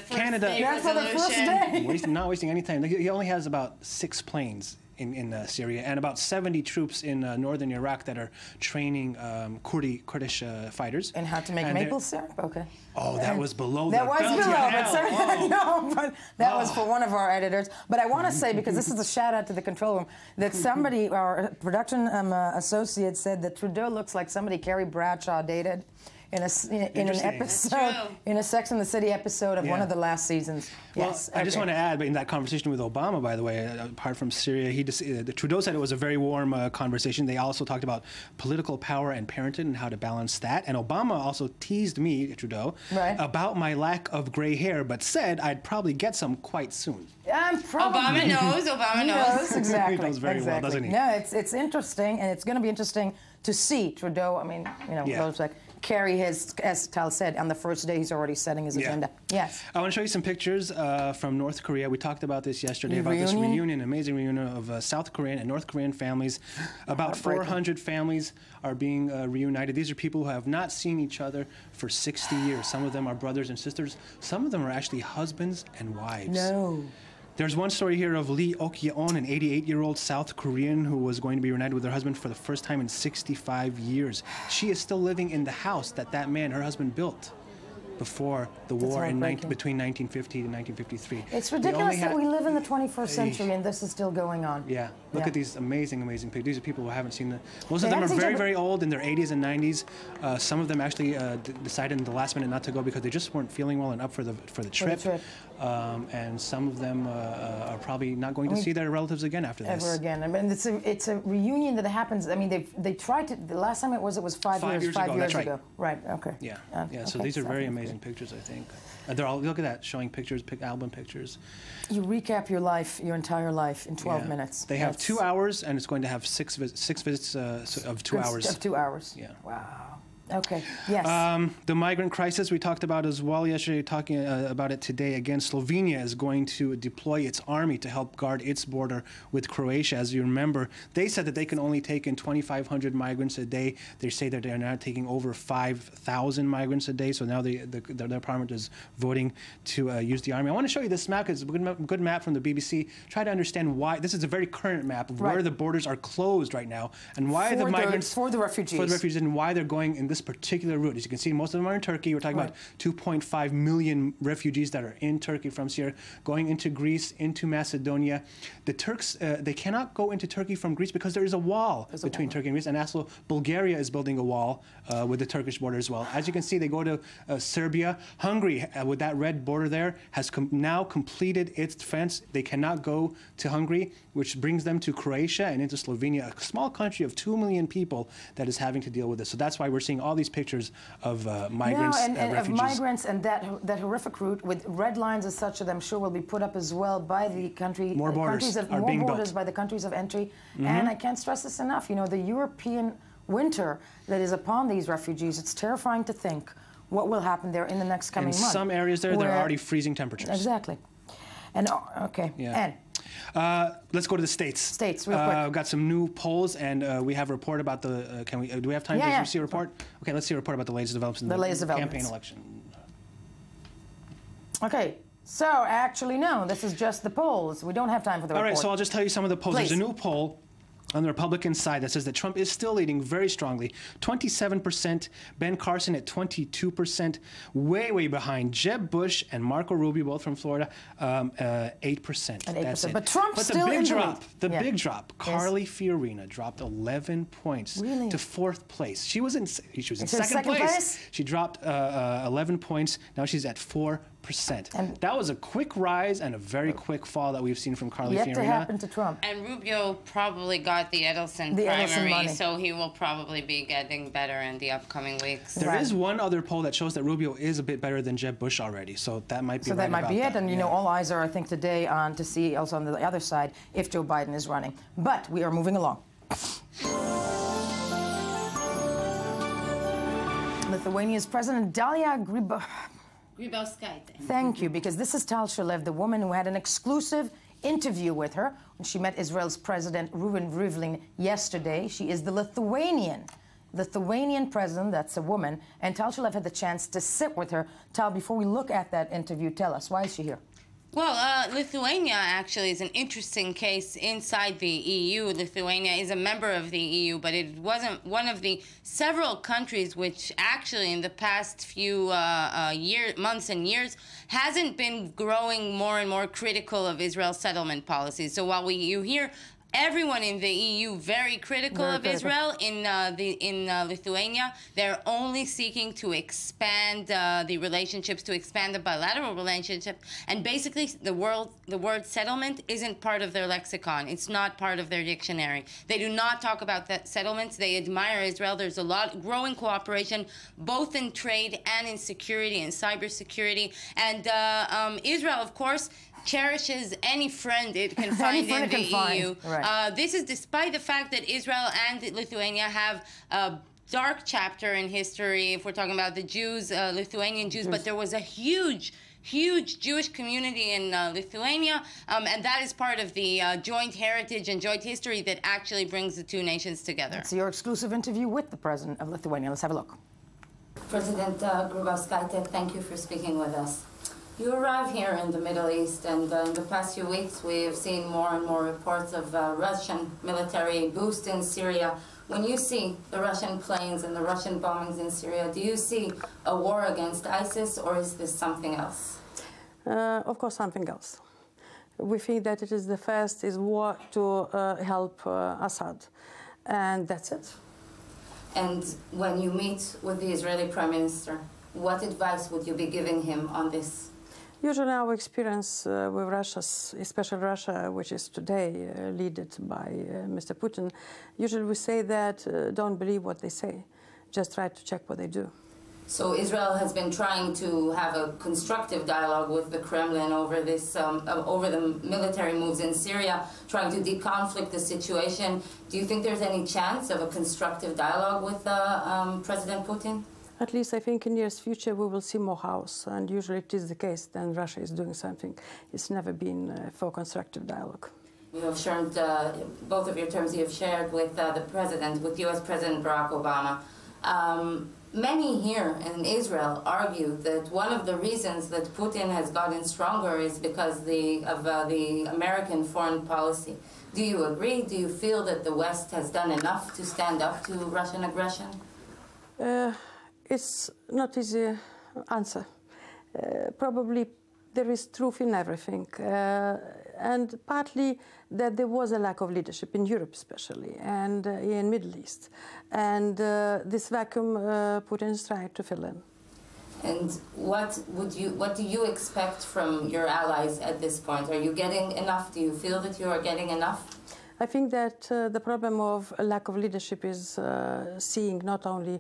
Canada. That's for the first day. Not wasting any time. He only has about 6 planes in Syria, and about 70 troops in northern Iraq that are training Kurdish fighters. And how to make maple syrup, okay. Oh, that was below the belt. That was below, but sorry, no, but that was for one of our editors. But I want to say, because this is a shout-out to the control room, that somebody, our production associate, said that Trudeau looks like somebody Carrie Bradshaw dated in an episode, in a Sex and the City episode of one of the last seasons. Well, yes, I just want to add, in that conversation with Obama, by the way, apart from Syria, Trudeau said it was a very warm conversation. They also talked about political power and parenting and how to balance that. And Obama also teased me, Trudeau, about my lack of gray hair, but said I'd probably get some quite soon. Obama knows. Obama knows. Exactly. He knows very well, doesn't he? No, it's interesting, and it's going to be interesting to see Trudeau. I mean, you know, goes like. Carry his, as Tal said, on the first day he's already setting his agenda. Yes. I want to show you some pictures from North Korea. We talked about this yesterday, about this reunion, amazing reunion of South Korean and North Korean families. About 400 families are being reunited. These are people who have not seen each other for 60 years. Some of them are brothers and sisters. Some of them are actually husbands and wives. No. There's one story here of Lee Ok-yeon, an 88-year-old South Korean who was going to be reunited with her husband for the first time in 65 years. She is still living in the house that man, her husband, built before the war in between 1950 to 1953. It's ridiculous that we live in the 21st century and this is still going on. Yeah. Look at these amazing pictures. These are people who haven't seen them. Most of them are very old, in their 80s and 90s. Some of them actually decided in the last minute not to go because they just weren't feeling well and up for the trip. And some of them are probably not going to see their relatives again after this. Ever again. I mean, it's a reunion that happens. I mean, they tried to. The last time it was five years ago. Right. Okay. Yeah. Okay. So these are very amazing pictures, I think. They're all, look at that, showing pictures, album pictures. You recap your life, your entire life, in 12 minutes. They have 2 hours, and it's going to have six visits of 2 hours. Of 2 hours. Yeah. Wow. Okay. Yes. The migrant crisis we talked about as well yesterday. Talking about it today again. Slovenia is going to deploy its army to help guard its border with Croatia. As you remember, they said that they can only take in 2,500 migrants a day. They say that they are now taking over 5,000 migrants a day. So now their parliament is voting to use the army. I want to show you this map. It's a good map from the BBC. Try to understand why. This is a very current map of where the borders are closed right now and why the migrants for the refugees and why they're going in this particular route. As you can see, most of them are in Turkey. We're talking about 2.5 million refugees that are in Turkey from Syria, going into Greece, into Macedonia. The Turks, they cannot go into Turkey from Greece because there is a wall between Turkey and Greece, and also Bulgaria is building a wall with the Turkish border as well. As you can see, they go to Serbia. Hungary, with that red border there, has now completed its fence. They cannot go to Hungary, which brings them to Croatia and into Slovenia, a small country of 2 million people that is having to deal with this. So that's why we're seeing all these pictures of migrants, and refugees. Of migrants, and that horrific route with red lines as such that I'm sure will be put up as well by the country. More borders are being built. More borders by the countries of entry. And I can't stress this enough, you know, the European winter that is upon these refugees, it's terrifying to think what will happen there in the next coming months. In some areas they're already freezing temperatures. Exactly. And, and let's go to the States. Real quick. We've got some new polls, and we have a report about the, do we have time to see a report? Okay, let's see a report about the latest developments in the campaign election. Okay. So, actually, no, this is just the polls. We don't have time for the report. All right, so I'll just tell you some of the polls. Please. There's a new poll on the Republican side that says that Trump is still leading very strongly, 27%, Ben Carson at 22%, way behind Jeb Bush and Marco Rubio, both from Florida, 8%. That's it. But Trump's still in the lead. The big drop, Carly Fiorina dropped 11 points to 4th place. She was in second place. She dropped 11 points. Now she's at 4%. That was a quick rise and a very quick fall that we've seen from Carly Fiorina. Yet to happen to Trump. And Rubio probably got the Edelson primary, so he will probably be getting better in the upcoming weeks. There is one other poll that shows that Rubio is a bit better than Jeb Bush already, so that might be right. So that might be it, and you know, all eyes are, I think, today on to see also on the other side if Joe Biden is running. But we are moving along. Lithuania's President Dalia Grybauskaitė. Thank you, because this is Tal Shalev, the woman who had an exclusive interview with her when she met Israel's President Reuven Rivlin yesterday. She is the Lithuanian president, that's a woman, and Tal Shalev had the chance to sit with her. Tal, before we look at that interview, tell us, why is she here? Well, Lithuania actually is an interesting case inside the EU. Lithuania is a member of the EU, but it wasn't one of the several countries which actually in the past few months and years hasn't been growing more and more critical of Israel's settlement policies. So while you hear everyone in the EU very critical of Israel, in Lithuania, they're only seeking to expand the relationships, to expand the bilateral relationship, and basically the word settlement isn't part of their lexicon. It's not part of their dictionary. They do not talk about that settlements. They admire Israel. There's a lot growing cooperation, both in trade and in security and cybersecurity. And Israel, of course, cherishes any friend it can find in the EU. Right. This is despite the fact that Israel and Lithuania have dark chapter in history, if we're talking about the Jews, Lithuanian Jews, but there was a huge Jewish community in Lithuania, and that is part of the joint heritage and joint history that actually brings the two nations together. It's your exclusive interview with the president of Lithuania. Let's have a look. President Grybauskaitė, thank you for speaking with us. You arrive here in the Middle East, and in the past few weeks we have seen more and more reports of Russian military boost in Syria. When you see the Russian planes and the Russian bombings in Syria, do you see a war against ISIS, or is this something else? Of course, something else. We think that it is the first is war to help Assad, and that's it. And when you meet with the Israeli Prime Minister, what advice would you be giving him on this? Usually our experience with Russia, especially Russia, which is today led by Mr. Putin, usually we say that don't believe what they say, just try to check what they do. So Israel has been trying to have a constructive dialogue with the Kremlin over this, over the military moves in Syria, trying to de-conflict the situation. Do you think there's any chance of a constructive dialogue with President Putin? At least I think in the nearest future we will see more house, and usually it is the case then Russia is doing something. It's never been for constructive dialogue. You have shared, both of your terms you have shared with the President, with U.S. President Barack Obama. Many here in Israel argue that one of the reasons that Putin has gotten stronger is because of the American foreign policy. Do you agree? Do you feel that the West has done enough to stand up to Russian aggression? It's not easy answer. Probably there is truth in everything, and partly that there was a lack of leadership in Europe especially, and in Middle East. And this vacuum Putin's tried to fill in. And what do you expect from your allies at this point? Are you getting enough? Do you feel that you are getting enough? I think that the problem of lack of leadership is seeing not only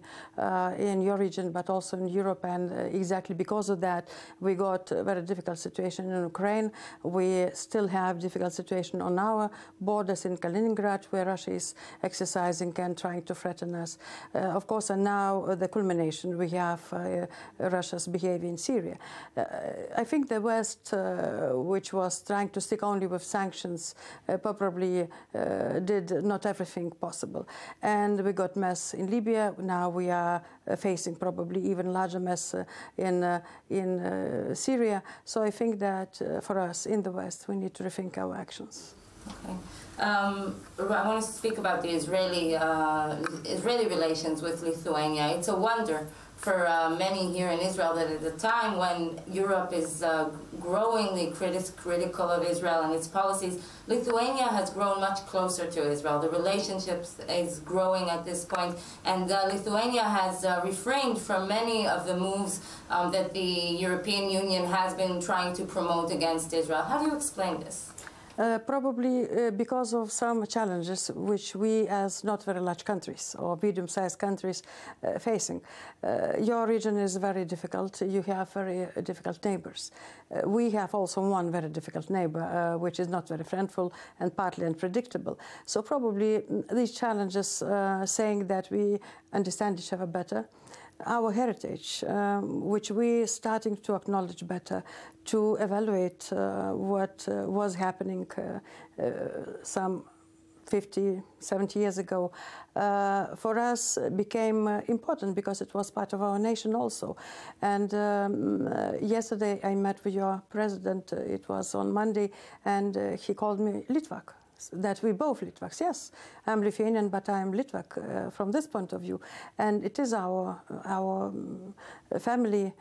in your region but also in Europe, and exactly because of that we got a very difficult situation in Ukraine. We still have difficult situation on our borders in Kaliningrad, where Russia is exercising and trying to threaten us. Of course, and now the culmination we have Russia's behavior in Syria. I think the West, which was trying to stick only with sanctions, probably did not everything possible, and we got mess in Libya. Now we are facing probably even larger mess in Syria. So I think that for us in the West, we need to rethink our actions. Okay. I want to speak about the Israeli relations with Lithuania. It's a wonder for many here in Israel that at the time when Europe is growingly critical of Israel and its policies, Lithuania has grown much closer to Israel. The relationship is growing at this point, and Lithuania has refrained from many of the moves that the European Union has been trying to promote against Israel. How do you explain this? Probably because of some challenges which we as not very large countries or medium-sized countries facing. Your region is very difficult. You have very difficult neighbors. We have also one very difficult neighbor which is not very friendful and partly unpredictable. So probably these challenges saying that we understand each other better, our heritage, which we are starting to acknowledge better, to evaluate what was happening some 50, 70 years ago, for us became important because it was part of our nation also. And yesterday I met with your president, it was on Monday, and he called me Litvak. That we both Litvaks, yes. I'm Lithuanian, but I'm Litvak from this point of view. And it is our family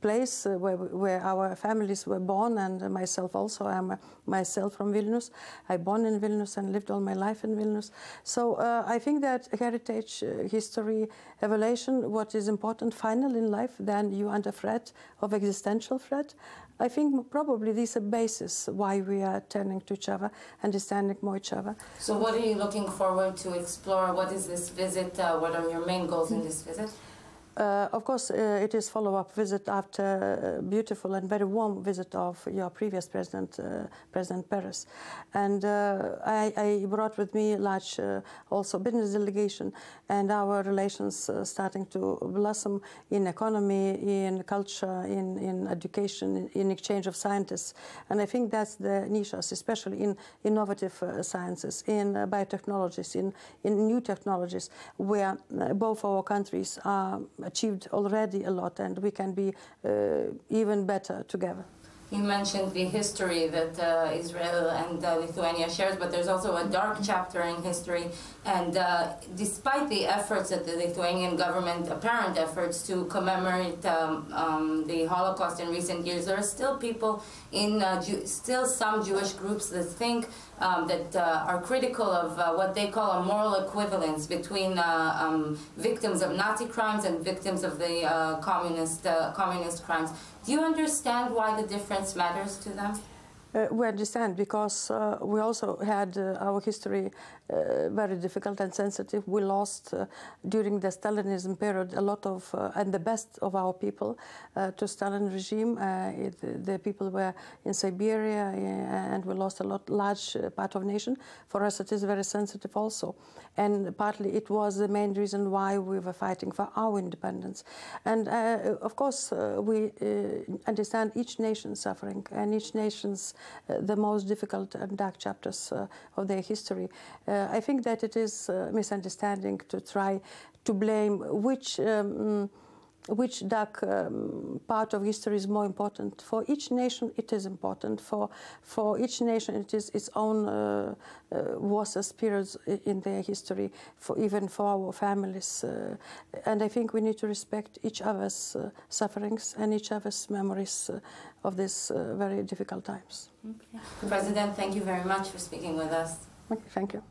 place where our families were born, and myself also. I'm myself from Vilnius. I born in Vilnius and lived all my life in Vilnius. So I think that heritage, history, evaluation, what is important final in life, then you under threat of existential threat. I think probably these are basis why we are turning to each other, understanding more each other. So what are you looking forward to explore? What is this visit? What are your main goals in this visit? Of course, it is follow-up visit after a beautiful and very warm visit of your previous president, President Peres. And I brought with me large also business delegation, and our relations starting to blossom in economy, in culture, in education, in exchange of scientists. And I think that's the niches, especially in innovative sciences, in biotechnologies, in new technologies, where both our countries are achieved already a lot, and we can be even better together. You mentioned the history that Israel and Lithuania shares, but there's also a dark chapter in history, and despite the efforts that the Lithuanian government, apparent efforts to commemorate the Holocaust in recent years, there are still people in, still some Jewish groups that think that are critical of what they call a moral equivalence between victims of Nazi crimes and victims of the communist crimes. Do you understand why the difference matters to them? We understand, because we also had our history very difficult and sensitive. We lost during the Stalinism period a lot of, and the best of our people to Stalin regime. The people were in Siberia, and we lost a large part of nation. For us it is very sensitive also. And partly it was the main reason why we were fighting for our independence. And of course we understand each nation's suffering and each nation's the most difficult and dark chapters of their history. I think that it is a misunderstanding to try to blame which dark part of history is more important. For each nation it is important. For each nation it is its own worst periods in their history, for, even for our families. And I think we need to respect each other's sufferings and each other's memories of these very difficult times. Okay. President, thank you very much for speaking with us. Okay, thank you.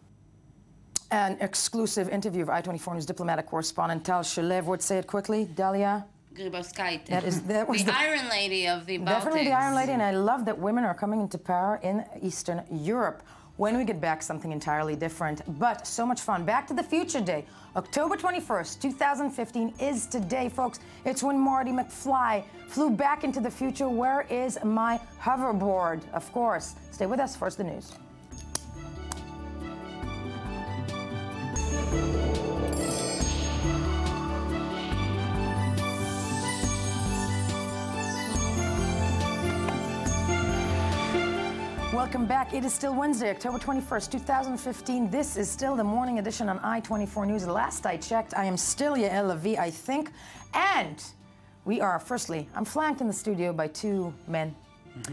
An exclusive interview of i24 News diplomatic correspondent Tal Shalev. Would say it quickly, Dalia Grybauskaitė. That was the Iron Lady of the Baltics. Definitely the Iron Lady, and I love that women are coming into power in Eastern Europe. When we get back, something entirely different, but so much fun. Back to the Future Day, October 21st, 2015 is today, folks. It's when Marty McFly flew back into the future. Where is my hoverboard? Of course. Stay with us. First, the news. Welcome back. It is still Wednesday, October 21st, 2015. This is still the morning edition on i24 News. Last I checked, I am still Yael Lavi, I think. And we are, firstly, I'm flanked in the studio by two men. God,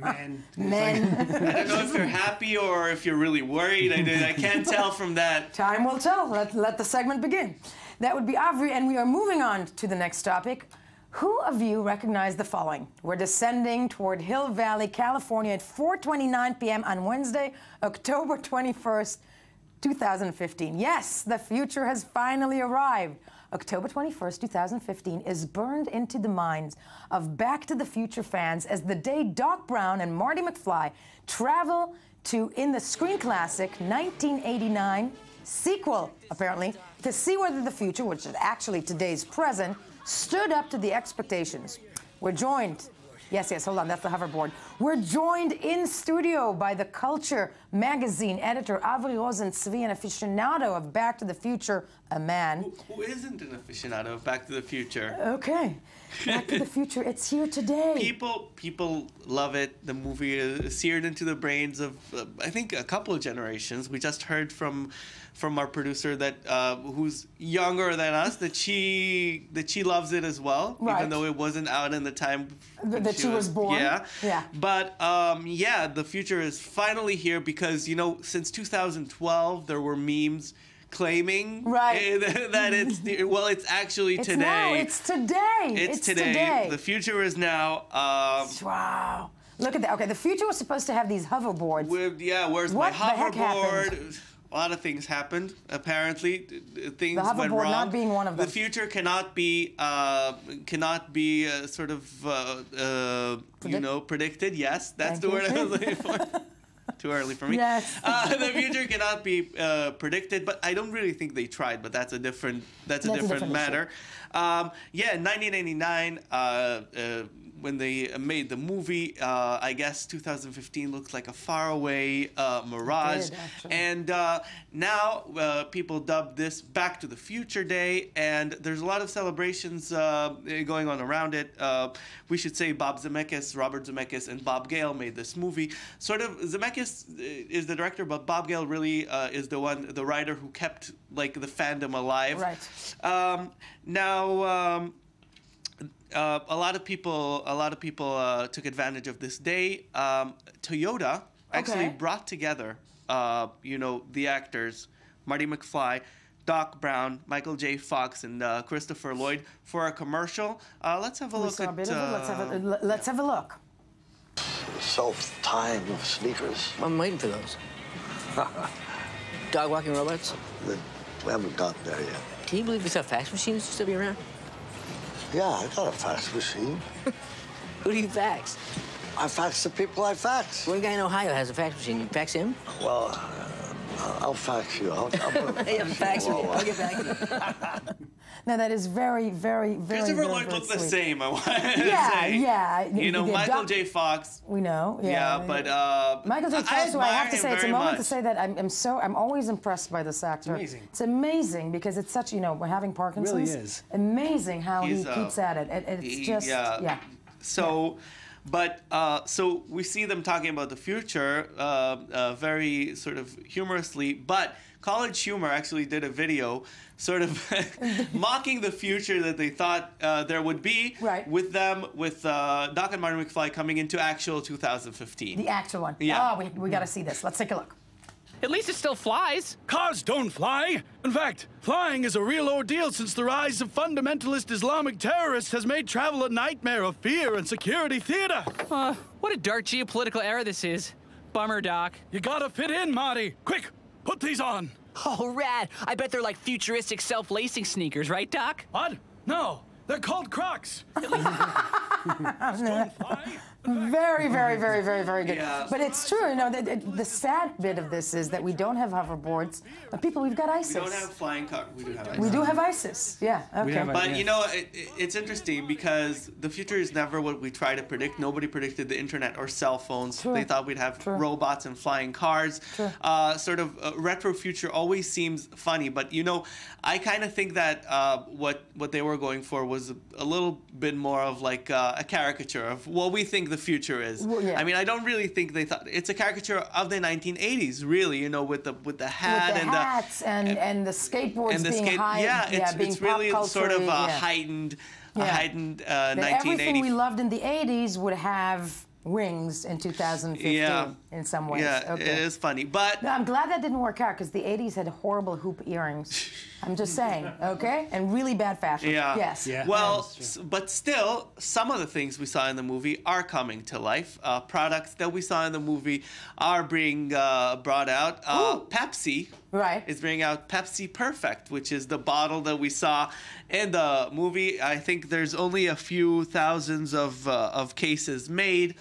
man. Men. Like, I don't know if you're happy or if you're really worried. I can't tell from that. Time will tell. Let the segment begin. That would be Avri, and we are moving on to the next topic. Who of you recognize the following? We're descending toward Hill Valley, California at 4:29 p.m. on Wednesday, October 21st, 2015. Yes, the future has finally arrived. October 21st, 2015, is burned into the minds of Back to the Future fans as the day Doc Brown and Marty McFly travel to, in the screen classic 1989 sequel, apparently, to see whether the future, which is actually today's present, stood up to the expectations. We're joined. Yes, yes, hold on, that's the hoverboard. We're joined in studio by the Culture magazine editor, Avri Rosen-Zvi, an aficionado of Back to the Future, a man. Who isn't an aficionado of Back to the Future? Okay, Back to the Future, it's here today. People love it. The movie is seared into the brains of, I think, a couple of generations. We just heard from our producer that who's younger than us, that she loves it as well, right, even though it wasn't out in the time that she was born. Yeah, yeah. But yeah, the future is finally here because, you know, since 2012 there were memes claiming, right, that it's actually today. Now, it's today. It's today. The future is now. Wow. Look at that. Okay, the future was supposed to have these hoverboards. Where's my hoverboard? A lot of things happened, apparently. Things went wrong. The hoverboard not being one of them. The future cannot be sort of, predicted. Yes, that's the word I was looking for. Too early for me. Yes. The future cannot be predicted, but I don't really think they tried. But that's a different. That's a different matter. Yeah, 1989. When they made the movie, I guess 2015 looked like a faraway mirage. It did, actually. And now people dub this Back to the Future Day, and there's a lot of celebrations going on around it. We should say Robert Zemeckis, and Bob Gale made this movie. Sort of, Zemeckis is the director, but Bob Gale really is the writer who kept, like, the fandom alive. Right. A lot of people took advantage of this day. Toyota actually brought together, the actors, Marty McFly, Doc Brown, Michael J. Fox, and Christopher Lloyd for a commercial. Let's have a look. Self-tying of sneakers. I'm waiting for those. Dog walking robots. We haven't gotten there yet. Can you believe we saw fax machines still be around? Yeah, I got a fax machine. Who do you fax? I fax the people I fax. One guy in Ohio has a fax machine. You fax him? Well, I'll fax you. I'll get back to you. No, that is very, very, very. Christopher Lloyd looked the same. I want to say. Yeah, yeah. You know, Michael J. Fox. We know. Yeah, but Michael J. Fox. I have to say, it's a moment to say that I'm always impressed by this actor. Amazing. It's amazing because it's such, we're having Parkinson's. It really is. Amazing how he keeps at it. It's just So. Yeah. But so we see them talking about the future very sort of humorously, but College Humor actually did a video sort of mocking the future that they thought there would be, right, with Doc and Marty McFly coming into actual 2015. The actual one. Yeah. Oh, we got to see this. Let's take a look. At least it still flies. Cars don't fly. In fact, flying is a real ordeal since the rise of fundamentalist Islamic terrorists has made travel a nightmare of fear and security theater. What a dark geopolitical era this is. Bummer, Doc. You gotta fit in, Marty. Quick, put these on. Oh, rad. I bet they're like futuristic self-lacing sneakers, right, Doc? What? No. They're called Crocs. Very, very, very, very, very good. Yeah. But it's true, the sad bit of this is that we don't have hoverboards, but we've got ISIS. We don't have flying cars. We do have ISIS. We do have ISIS, yeah, okay. But, it's interesting because the future is never what we try to predict. Nobody predicted the internet or cell phones. True. They thought we'd have robots and flying cars. True. Sort of retro future always seems funny, but, I kind of think that what they were going for was a little bit more of like a caricature of what we think the future is. Well, yeah. I mean, I don't really think they thought it's a caricature of the 1980s, really. With the hat and the hats and the skateboards and being high. It's really sort of a heightened 1980s. Everything we loved in the 80s would have wings in 2015 in some ways. Yeah, it is funny, but I'm glad that didn't work out because the 80s had horrible hoop earrings. I'm just saying, okay? And really bad fashion. Yeah. Yes. Yeah. Well, but still, some of the things we saw in the movie are coming to life. Products that we saw in the movie are being brought out. Pepsi right, is bringing out Pepsi Perfect, which is the bottle that we saw in the movie. I think there's only a few thousands of cases made,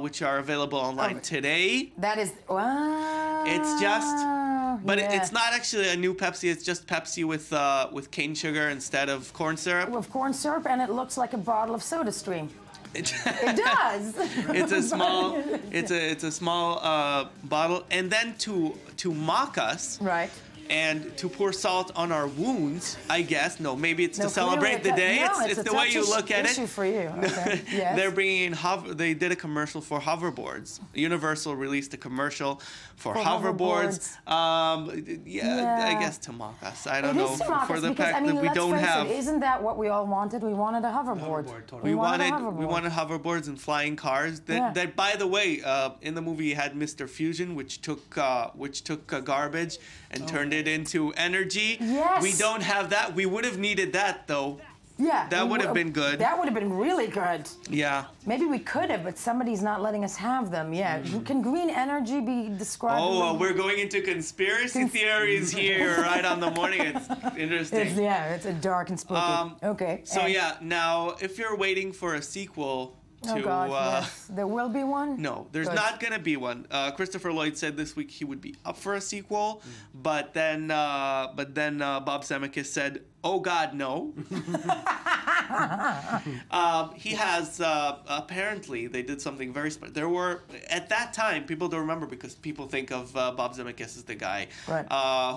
which are available online today. That is, wow. It's just, but it's not actually a new Pepsi. It's just Pepsi with cane sugar instead of corn syrup. With corn syrup, and it looks like a bottle of Soda Stream. It does. It's a small bottle, and then to mock us, right? And to pour salt on our wounds, I guess. No, maybe it's to celebrate the day. No, it's the way you look at it. For you. Okay. Yes. They're bringing in they did a commercial for hoverboards. Universal released a commercial for hoverboards. I guess to mock us. I don't know, for the fact that we don't have. Isn't that what we all wanted? We wanted a hoverboard. We wanted hoverboards and flying cars. That by the way, in the movie you had Mr. Fusion, which took garbage and turned it into energy. Yes. We don't have that. We would have needed that, though. Yeah. That would have been good. That would have been really good. Yeah. Maybe we could have, but somebody's not letting us have them yet. Mm-hmm. Can green energy be described? Oh, we're going into conspiracy theories here right on the morning. It's interesting. It's a dark and spooky. Okay. So, now, if you're waiting for a sequel... yes. There will be one? No, there's not going to be one. Christopher Lloyd said this week he would be up for a sequel, but then Bob Zemeckis said, "Oh God, no." He has apparently they did something very smart. There were at that time people don't remember because people think of Bob Zemeckis as the guy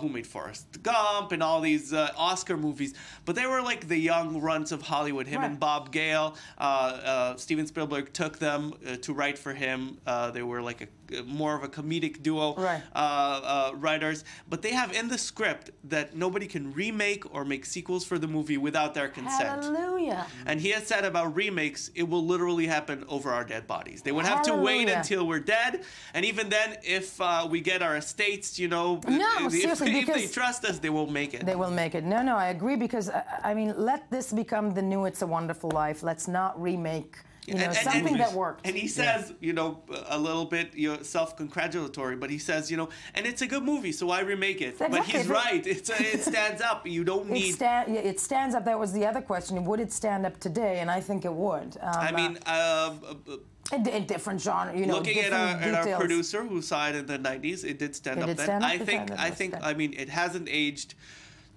who made Forrest Gump and all these Oscar movies, but they were like the young runts of Hollywood. Him and Bob Gale, Steven Spielberg took them to write for him. They were like more of a comedic duo, writers, but they have in the script that nobody can remake or make sequels for the movie without their consent. Hallelujah. And he has said about remakes, it will literally happen over our dead bodies. They would have to wait until we're dead, and even then, if we get our estates, if they trust us, they will make it. They will make it. No, I agree, because, I mean, let this become the new It's a Wonderful Life. Let's not remake... something that worked. And he says, a little bit self-congratulatory, but he says, and it's a good movie, so why remake it? Exactly. But he's right. It stands up. You don't need... It stands up. That was the other question. Would it stand up today? And I think it would. A different genre, looking at our producer who saw it in the 90s, it did stand up then. I think it hasn't aged...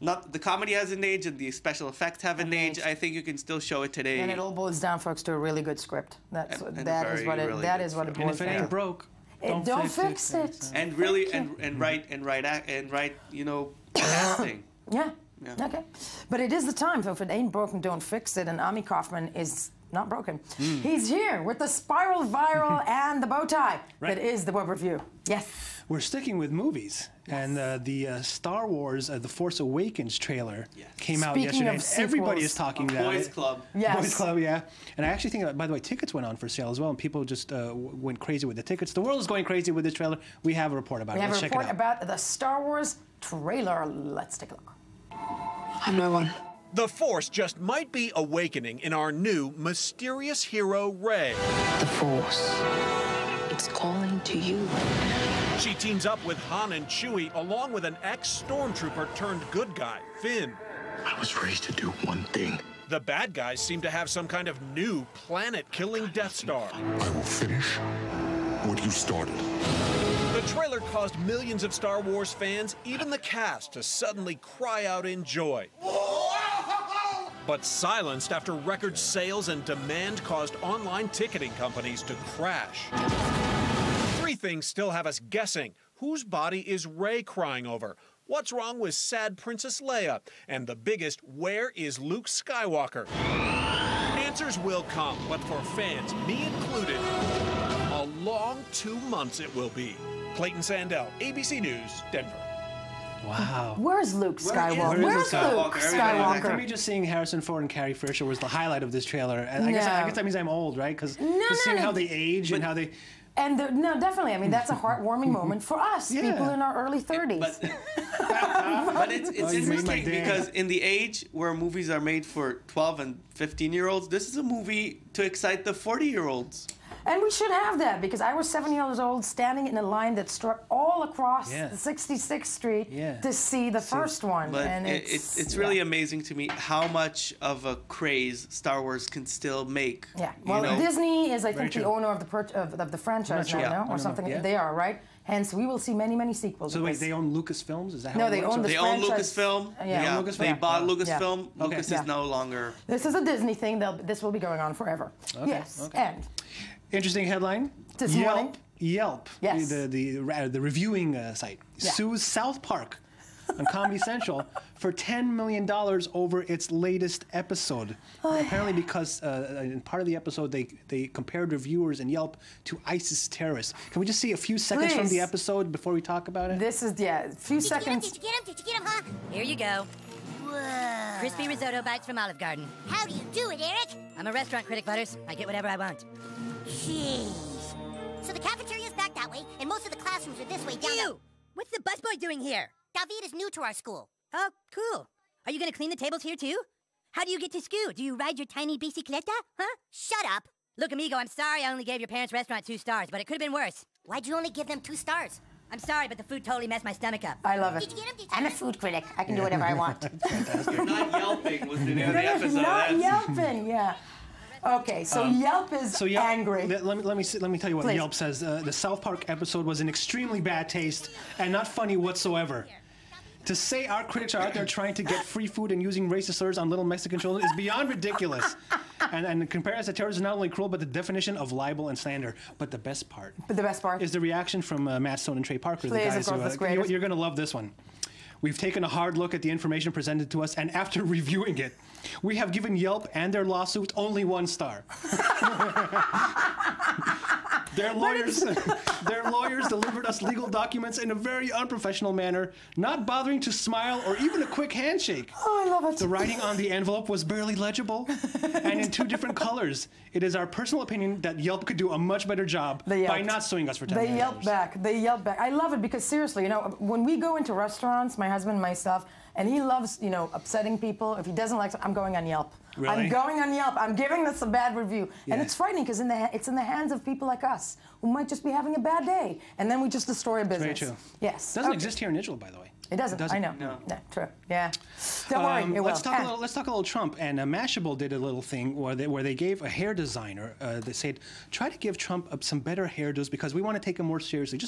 the comedy hasn't aged and the special effects haven't aged. I think you can still show it today. And it all boils down, folks, to a really good script. That is what it boils down. And if it ain't broke, don't fix it. And really, and right, casting. Yeah. Okay. But it is the time, so if it ain't broken, don't fix it. And Ami Kaufman is not broken. Mm. He's here with the spiral, viral, and the bow tie. Right. That is the web review. Yes. We're sticking with movies, and the Star Wars The Force Awakens trailer came out yesterday. And everybody is talking about it. Boys Club. Yes. Boys Club, yeah. And I actually think, by the way, tickets went on for sale as well, and people just went crazy with the tickets. The world is going crazy with this trailer. We have a report about it. Let's check it out. We have a report about the Star Wars trailer. Let's take a look. I'm no one. The Force just might be awakening in our new mysterious hero, Rey. The Force, it's calling to you. She teams up with Han and Chewie, along with an ex-stormtrooper turned good guy, Finn. I was raised to do one thing. The bad guys seem to have some kind of new planet-killing Death Star. I will finish what you started. The trailer caused millions of Star Wars fans, even the cast, to suddenly cry out in joy. But silenced after record sales and demand caused online ticketing companies to crash. Three things still have us guessing. Whose body is Rey crying over? What's wrong with sad Princess Leia? And the biggest, where is Luke Skywalker? Answers will come, but for fans, me included, a long 2 months it will be. Clayton Sandell, ABC News, Denver. Wow. Where's Luke Skywalker? Where's Luke Skywalker? For me, just seeing Harrison Ford and Carrie Fisher was the highlight of this trailer. And I guess that means I'm old, right? Because seeing how they age and how they... And definitely. I mean, that's a heartwarming moment for us, people in our early 30s. But it's interesting because in the age where movies are made for 12- and 15-year-olds, this is a movie to excite the 40-year-olds. And we should have that, because I was 7 years old standing in a line that struck all across 66th Street to see the first one. And it's really amazing to me how much of a craze Star Wars can still make. Yeah, well, Disney is, I think, the owner of the franchise now, or something. They are, right? Hence, we will see many, many sequels. So wait, they own Lucasfilms? Is that how it works? No, they own Lucasfilm. Yeah, they bought Lucasfilm. Lucas is no longer. This is a Disney thing. This will be going on forever. Okay. Yes, and interesting headline. This morning. Yelp. Yes. The reviewing site sues South Park on Comedy Central for $10 million over its latest episode. Oh, apparently because in part of the episode, they compared reviewers and Yelp to ISIS terrorists. Can we just see a few seconds from the episode before we talk about it? This is, a few seconds. Did you get him, huh? Here you go. Whoa. Crispy risotto bites from Olive Garden. How do you do it, Eric? I'm a restaurant critic, Butters. I get whatever I want. Jeez. So the cafeteria is back that way, and most of the classrooms are this way down. Ew! What's the busboy doing here? David is new to our school. Oh, cool. Are you going to clean the tables here, too? How do you get to school? Do you ride your tiny bicicleta, huh? Shut up. Look, amigo, I'm sorry I only gave your parents' restaurant 2 stars, but it could have been worse. Why'd you only give them 2 stars? I'm sorry, but the food totally messed my stomach up. I love it. I'm a food critic. I can do whatever I want. You're not yelping was the name of the episode. Not yelping, Okay, so Yelp is angry. Let me tell you what Yelp says. The South Park episode was in extremely bad taste and not funny whatsoever. To say our critics are out there trying to get free food and using racist slurs on little Mexican children is beyond ridiculous. And compare us to terrorism is not only cruel, but the definition of libel and slander. But the best part. Is the reaction from Matt Stone and Trey Parker. You're going to love this one. We've taken a hard look at the information presented to us, and after reviewing it, we have given Yelp and their lawsuit only 1 star. Their lawyers delivered us legal documents in a very unprofessional manner, not bothering to smile or even a quick handshake. Oh, I love it. The writing on the envelope was barely legible and in 2 different colors. It is our personal opinion that Yelp could do a much better job by not suing us for $10 million. They yelp back. They yelp back. I love it because, seriously, you know, when we go into restaurants, my husband and myself, and he loves, you know, upsetting people. If he doesn't like something, I'm going on Yelp. Really? I'm going on Yelp. I'm giving this a bad review. Yeah. And it's frightening because it's in the hands of people like us who might just be having a bad day. And then we just destroy a business. Very true. Yes. It doesn't exist here in Israel, by the way. It doesn't. I know. No, true. Yeah. Don't worry. Let's talk a little Trump. And Mashable did a little thing where they gave a hair designer. They said, try to give Trump some better hairdos because we want to take him more seriously.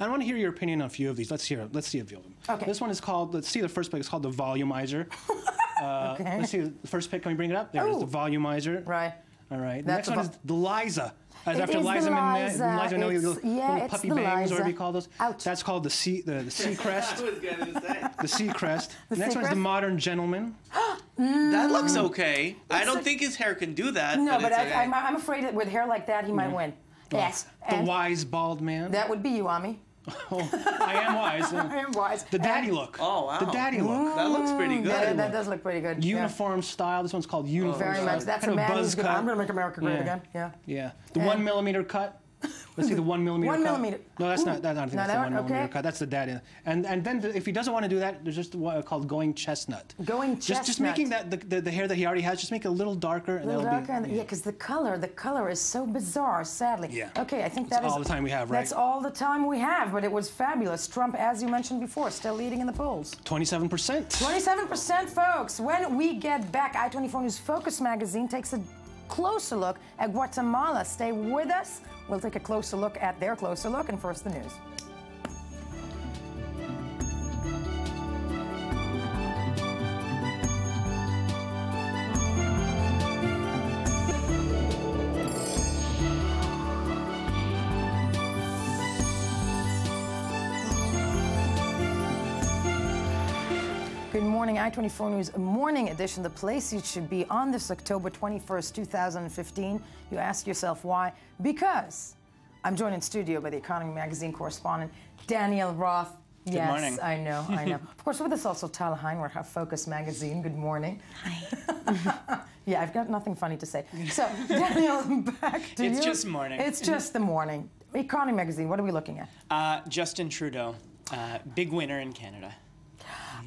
I want to hear your opinion on a few of these. Let's see a few of them. Okay. This one is called. Let's see the first pick. It's called the Volumizer. Okay. Let's see the first pick. Can we bring it up? There it is. The Volumizer. Right. All right. The next one is the Liza. After Liza Minnelli, little puppy bangs, whatever you call those. Ouch. That's called the sea crest. The sea crest. Next one's the modern gentleman. That looks okay. I don't think his hair can do that. No, but I'm afraid that with hair like that, he might win. Yes. The wise bald man. That would be you, Ami. Oh, I am wise. I am wise. The daddy look. Oh, wow. The daddy look. That looks pretty good. That does look pretty good. Uniform style. This one's called uniform style. Very much. That's a man who's good. I'm going to make America great again. Yeah. Yeah. The 1 millimeter cut. Let's see the 1 millimeter cut. 1 millimeter. No, that's not. I don't think that's the 1 millimeter cut. That's the daddy. And then if he doesn't want to do that, there's just what called going chestnut. Going chestnut. Just making that the hair that he already has, just make it a little darker. A little darker. Yeah, because the color is so bizarre, sadly. Yeah. Okay, I think that is all the time we have, right? That's all the time we have, but it was fabulous. Trump, as you mentioned before, still leading in the polls. 27%. 27%, folks. When we get back, i24 News Focus magazine takes a closer look at Guatemala. Stay with us. We'll take a closer look at their closer look, and first the news. i24 News Morning Edition, the place you should be on this October 21st, 2015. You ask yourself why? Because I'm joined in studio by the Economy Magazine correspondent, Daniel Roth. Good morning. I know, I know. Of course, with us also Tal Heinrich, our Focus Magazine. Good morning. Hi. Yeah, I've got nothing funny to say. So, Daniel, back to you. It's just morning. It's just the morning. Economy Magazine, what are we looking at? Justin Trudeau, big winner in Canada.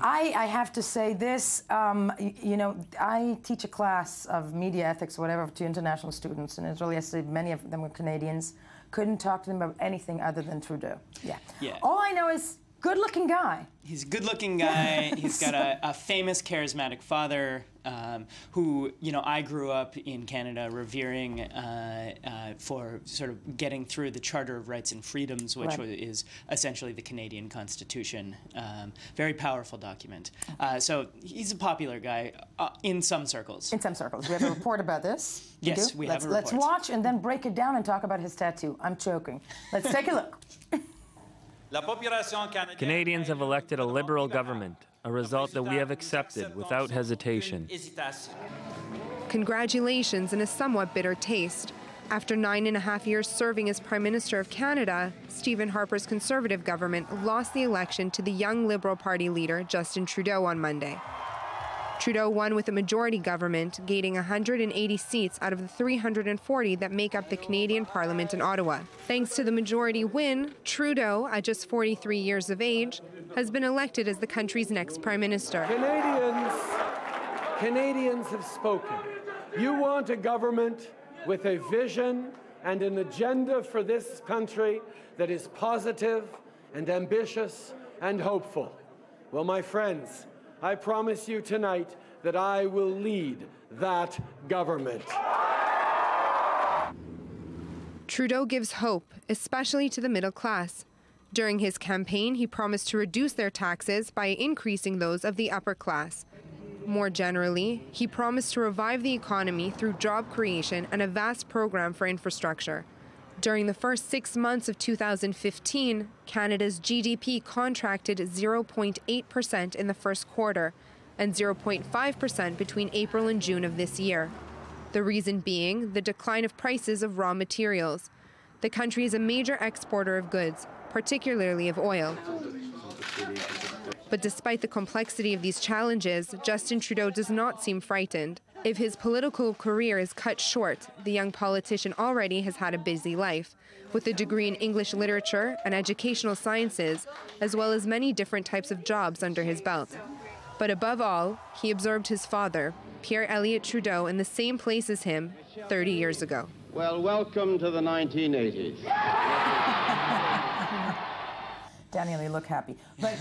I have to say this, you know, I teach a class of media ethics, whatever, to international students in Israel yesterday. Many of them were Canadians. Couldn't talk to them about anything other than Trudeau. Yeah. Yeah. All I know is good-looking guy. He's a good-looking guy. He's got a famous, charismatic father who, you know, I grew up in Canada revering for sort of getting through the Charter of Rights and Freedoms, which is essentially the Canadian Constitution. Very powerful document. So he's a popular guy in some circles. In some circles. We have a report about this. Yes, we have a report. Let's watch and then break it down and talk about his tattoo. I'm choking. Let's take a look. Canadians have elected a liberal government, a result that we have accepted without hesitation. Congratulations in a somewhat bitter taste. After 9.5 years serving as Prime Minister of Canada, Stephen Harper's Conservative government lost the election to the young Liberal Party leader Justin Trudeau on Monday. Trudeau won with a majority government, gaining 180 seats out of the 340 that make up the Canadian Parliament in Ottawa. Thanks to the majority win, Trudeau, at just 43 years of age, has been elected as the country's next Prime Minister. Canadians have spoken. You want a government with a vision and an agenda for this country that is positive and ambitious and hopeful. Well, my friends, I promise you tonight that I will lead that government. Trudeau gives hope, especially to the middle class. During his campaign, he promised to reduce their taxes by increasing those of the upper class. More generally, he promised to revive the economy through job creation and a vast program for infrastructure. During the first 6 months of 2015, Canada's GDP contracted 0.8% in the first quarter and 0.5% between April and June of this year. The reason being the decline of prices of raw materials. The country is a major exporter of goods, particularly of oil. But despite the complexity of these challenges, Justin Trudeau does not seem frightened. If his political career is cut short, the young politician already has had a busy life, with a degree in English literature and educational sciences, as well as many different types of jobs under his belt. But above all, he observed his father, Pierre Elliott Trudeau, in the same place as him 30 years ago. Well, welcome to the 1980s. Daniel, you look happy. But,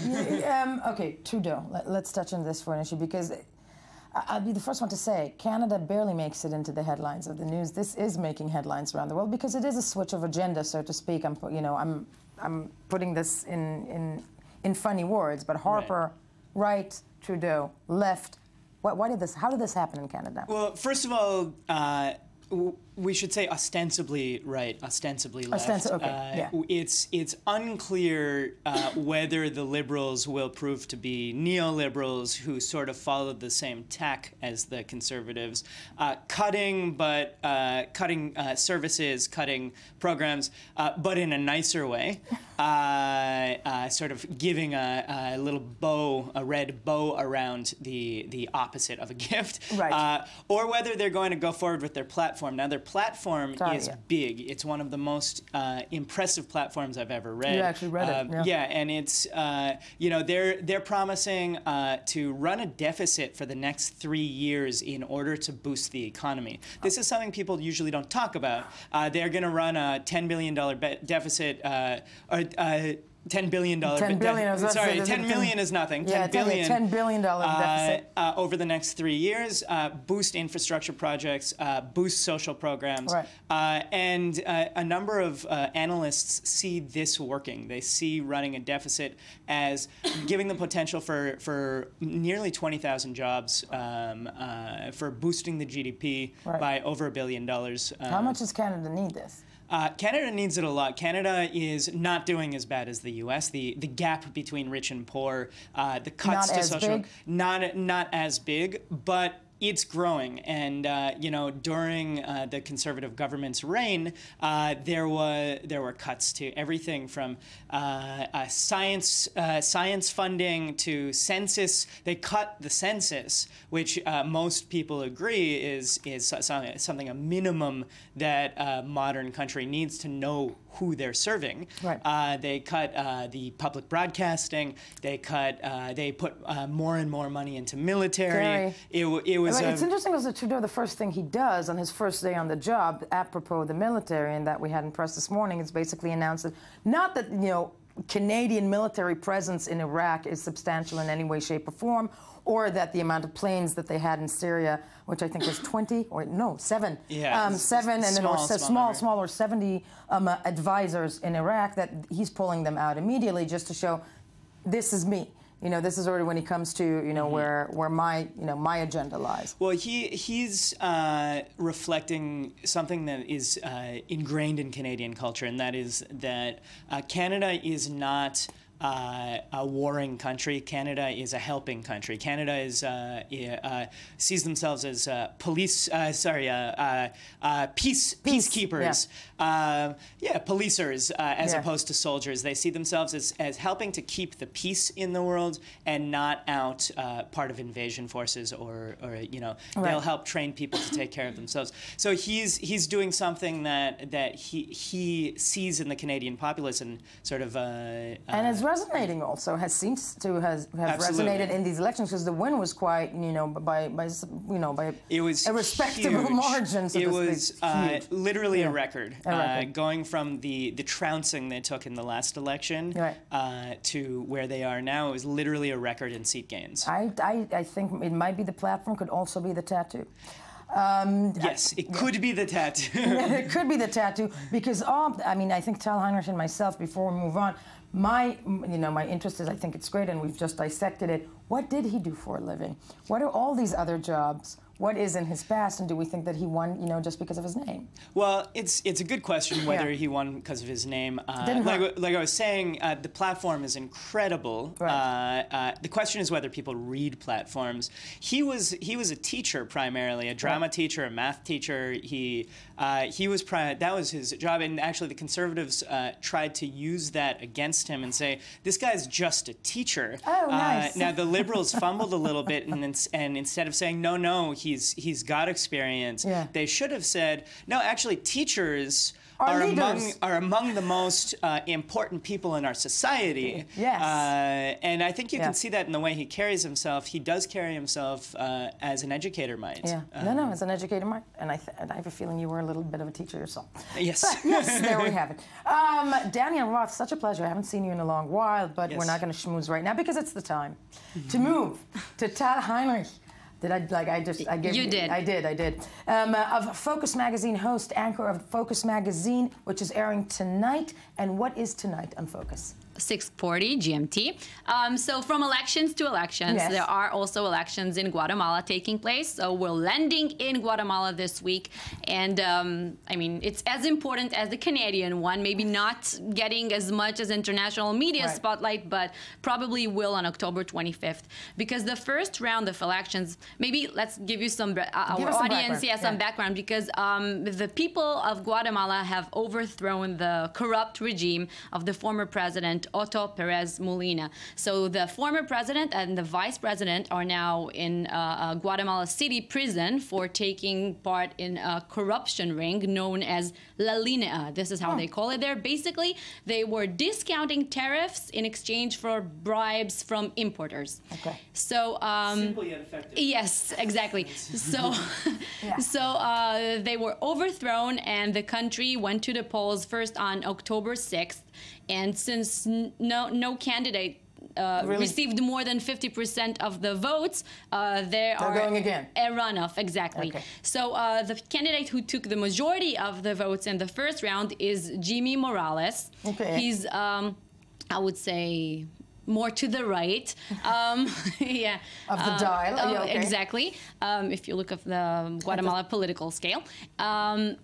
okay, Trudeau, let's touch on this for an issue, because I'll be the first one to say, Canada barely makes it into the headlines of the news. This is making headlines around the world because it is a switch of agenda, so to speak. I'm putting this in funny words, but Harper, right, Trudeau, left. Why did this? How did this happen in Canada? Well, first of all, we should say ostensibly right, ostensibly left. It's unclear whether the Liberals will prove to be neoliberals who sort of followed the same tack as the Conservatives, cutting services, cutting programs, but in a nicer way, sort of giving a little bow, a red bow around the opposite of a gift, or whether they're going to go forward with their platform. Now, their platform is big. It's one of the most impressive platforms I've ever read. You actually read it. Yeah, and it's, you know, they're promising to run a deficit for the next 3 years in order to boost the economy. This is something people usually don't talk about. They're going to run a $10 billion deficit, $10 billion. Sorry, $10 million is nothing. Yeah, $10 billion deficit over the next 3 years. Boost infrastructure projects. Boost social programs. Right. And a number of analysts see this working. They see running a deficit as giving the potential for nearly 20,000 jobs, for boosting the GDP by over $1 billion. How much does Canada need this? Canada needs it a lot. Canada is not doing as bad as the U.S. The gap between rich and poor, the cuts to social, not as big, but it's growing. And, you know, during the conservative government's reign, there were cuts to everything from science funding to census. They cut the census, which most people agree is something, a minimum that a modern country needs to know who they're serving. Right. They cut the public broadcasting. They cut. They put more and more money into military. It was. I mean, it's interesting because Trudeau, the first thing he does on his first day on the job, apropos of the military, and that we had in press this morning, is basically announced that not that Canadian military presence in Iraq is substantial in any way, shape, or form, or that the amount of planes that they had in Syria, which I think was 20 or no, 7, yeah, seven, and then or smaller 70 advisors in Iraq, that he's pulling them out immediately just to show this is me. You know, this is already when it comes to, where my, my agenda lies. Well, he's reflecting something that is ingrained in Canadian culture, and that is that Canada is not a warring country. Canada is a helping country. Canada is sees themselves as peacekeepers, policers, as opposed to soldiers. They see themselves as helping to keep the peace in the world and not out part of invasion forces or they'll help train people to take care of themselves. So he's doing something that he sees in the Canadian populace and sort of and it's resonating also, seems to have resonated in these elections, because the win was quite, by it was a respectable margin. So it was literally a record, going from the trouncing they took in the last election to where they are now. It was literally a record in seat gains. I think it might be the platform, could also be the tattoo. Yes, it could be the tattoo. It could be the tattoo, because I think Tal Heinrich and myself, before we move on, my interest is, I think it's great, and we've just dissected it. What did he do for a living? What are all these other jobs? What is in his past, and do we think that he won, just because of his name? Well, it's a good question whether he won because of his name. Like I was saying, the platform is incredible. Right. The question is whether people read platforms. He was a teacher primarily, a drama teacher, a math teacher. That was his job, and actually the Conservatives tried to use that against him and say, this guy's just a teacher. Oh, nice. Now the Liberals fumbled a little bit, and instead of saying, no, he's got experience, they should have said, no, actually teachers are among the most important people in our society. Yes. And I think you can see that in the way he carries himself. He does carry himself as an educator might. Yeah. No, as an educator might. And I have a feeling you were a little bit of a teacher yourself. Yes. But yes, there we have it. Daniel Roth, such a pleasure. I haven't seen you in a long while, but we're not going to schmooze right now because it's the time to move to Tal Heinrich. I did. Of Focus Magazine host, anchor of Focus Magazine, which is airing tonight. And what is tonight on Focus? 6:40 GMT. So from elections to elections, there are also elections in Guatemala taking place. So we're landing in Guatemala this week. And it's as important as the Canadian one, maybe not getting as much as international media spotlight, but probably will on October 25th. Because the first round of elections, maybe let's give you some, our audience, some background, because the people of Guatemala have overthrown the corrupt regime of the former president, Otto Perez Molina. So the former president and the vice president are now in Guatemala City prison for taking part in a corruption ring known as La Linea. This is how they call it there. Basically, they were discounting tariffs in exchange for bribes from importers. Okay. So simple yet effective. Yes, exactly. So, they were overthrown, and the country went to the polls first on October 6th. And since no candidate received more than 50% of the votes, they're going again. A runoff, exactly. Okay. So the candidate who took the majority of the votes in the first round is Jimmy Morales. Okay. He's, I would say, more to the right, of the dial, exactly. If you look at the Guatemala political scale,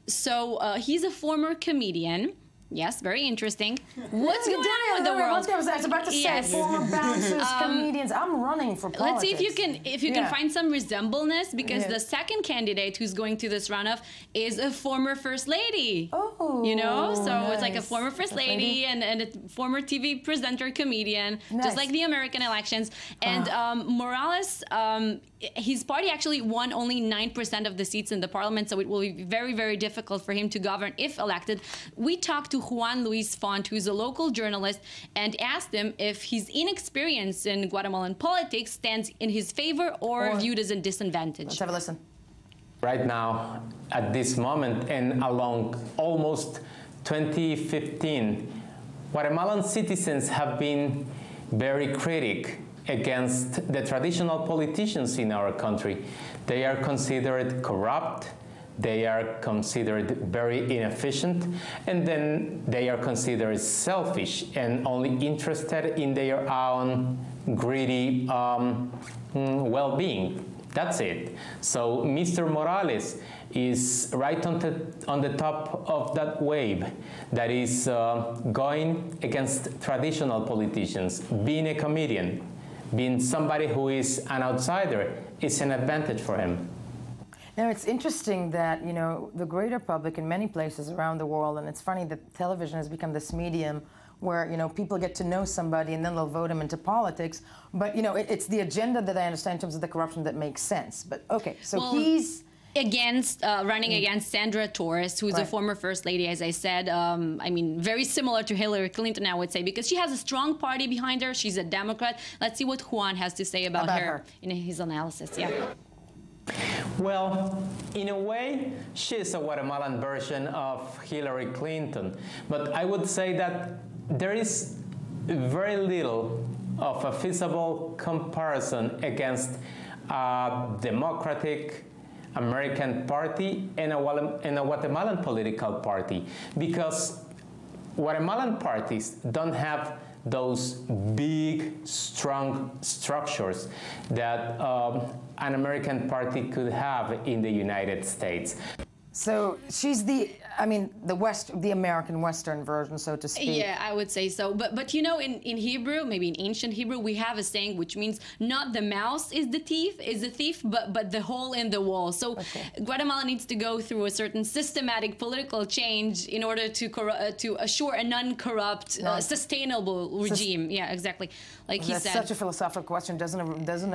so he's a former comedian. Yes, very interesting. What's going on with the world? I was about to say, former bouncers, comedians. I'm running for politics. Let's see if you can find some resemblance, because the second candidate who's going to this runoff is a former first lady. Oh, you know, so it's like a former first lady and a former TV presenter, comedian, just like the American elections. And Morales, his party actually won only 9% of the seats in the parliament, so it will be very, very difficult for him to govern if elected. We talked to Juan Luis Font, who's a local journalist, and asked him if his inexperience in Guatemalan politics stands in his favor or viewed as a disadvantage. Let's have a listen. Right now, at this moment, and along almost 2015, Guatemalan citizens have been very critical against the traditional politicians in our country. They are considered corrupt, they are considered very inefficient, and then they are considered selfish and only interested in their own greedy well-being. That's it. So Mr. Morales is right on the top of that wave that is going against traditional politicians. Being a comedian, being somebody who is an outsider, is an advantage for him. Now, it's interesting that, you know, the greater public in many places around the world, and it's funny that television has become this medium where, you know, people get to know somebody and then they'll vote him into politics. But, you know, it's the agenda that I understand in terms of the corruption that makes sense. But, okay, so he's against running against Sandra Torres, who's a former first lady, as I said. I mean, very similar to Hillary Clinton, I would say, because she has a strong party behind her. She's a Democrat. Let's see what Juan has to say about her in his analysis. Yeah. Well, in a way, she's a Guatemalan version of Hillary Clinton. But I would say that there is very little of a feasible comparison against a democratic American party and a Guatemalan political party, because Guatemalan parties don't have those big, strong structures that an American party could have in the United States. So she's the, I mean, the American Western version, so to speak. Yeah, I would say so. But you know, in Hebrew, maybe in ancient Hebrew, we have a saying which means not the mouse is the thief, but the hole in the wall. So Guatemala needs to go through a certain systematic political change in order to assure a non-corrupt, sustainable regime. Yeah, exactly. Like he said. That's such a philosophical question. Doesn't an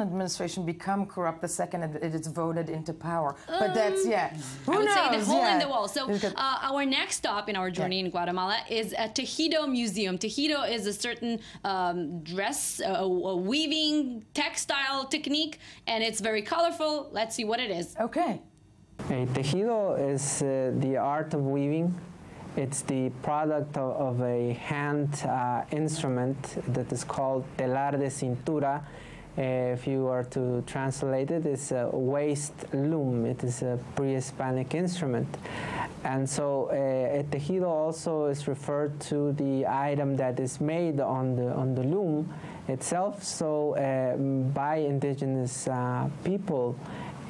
administration become corrupt the second it's voted into power? But that's I would say the hole in the wall. So our next stop in our journey in Guatemala is a Tejido Museum. Tejido is a certain dress, a weaving textile technique, and it's very colorful. Let's see what it is. Okay. Tejido is the art of weaving. It's the product of a hand instrument that is called telar de cintura. If you were to translate it, it's a waist loom. It is a pre-Hispanic instrument. And so el tejido also is referred to the item that is made on the loom itself. So by indigenous people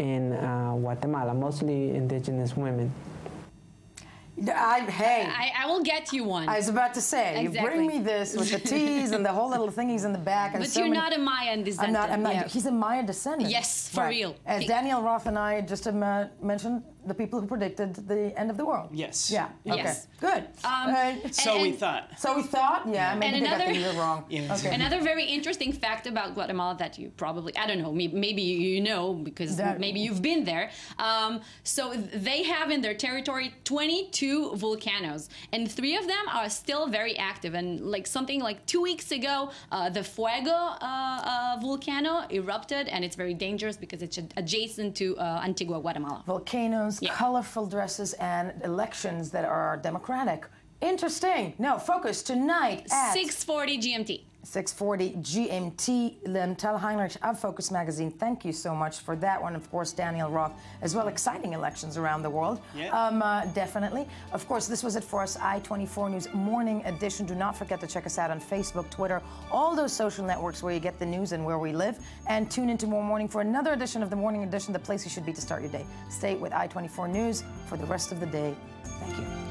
in Guatemala, mostly indigenous women. I will get you one. I was about to say, you bring me this with the teas and the whole little thingies in the back. And but so you're not a Mayan descendant. I'm not, he's a Maya descendant. Yes, for real. As Daniel Roth and I just mentioned, the people who predicted the end of the world. Yes. Yeah. Yes. Okay. Good. So we thought. Yeah. Maybe they got the year wrong. Yeah. Okay. Another very interesting fact about Guatemala that you probably, I don't know, maybe you know, because maybe you've been there. So they have in their territory 22 volcanoes, and 3 of them are still very active. And like something like 2 weeks ago, the Fuego volcano erupted, and it's very dangerous because it's adjacent to Antigua Guatemala. Volcanoes. Yeah. Colorful dresses and elections that are democratic. Interesting. Now, focus tonight at 6:40 GMT. 6:40 GMT. Tal Heinrich of Focus Magazine. Thank you so much for that one. Of course, Daniel Roth as well. Exciting elections around the world. Yeah. Definitely. Of course, this was it for us. i24 News Morning Edition. Do not forget to check us out on Facebook, Twitter, all those social networks where you get the news and where we live. And tune in tomorrow morning for another edition of the Morning Edition, the place you should be to start your day. Stay with i24 News for the rest of the day. Thank you.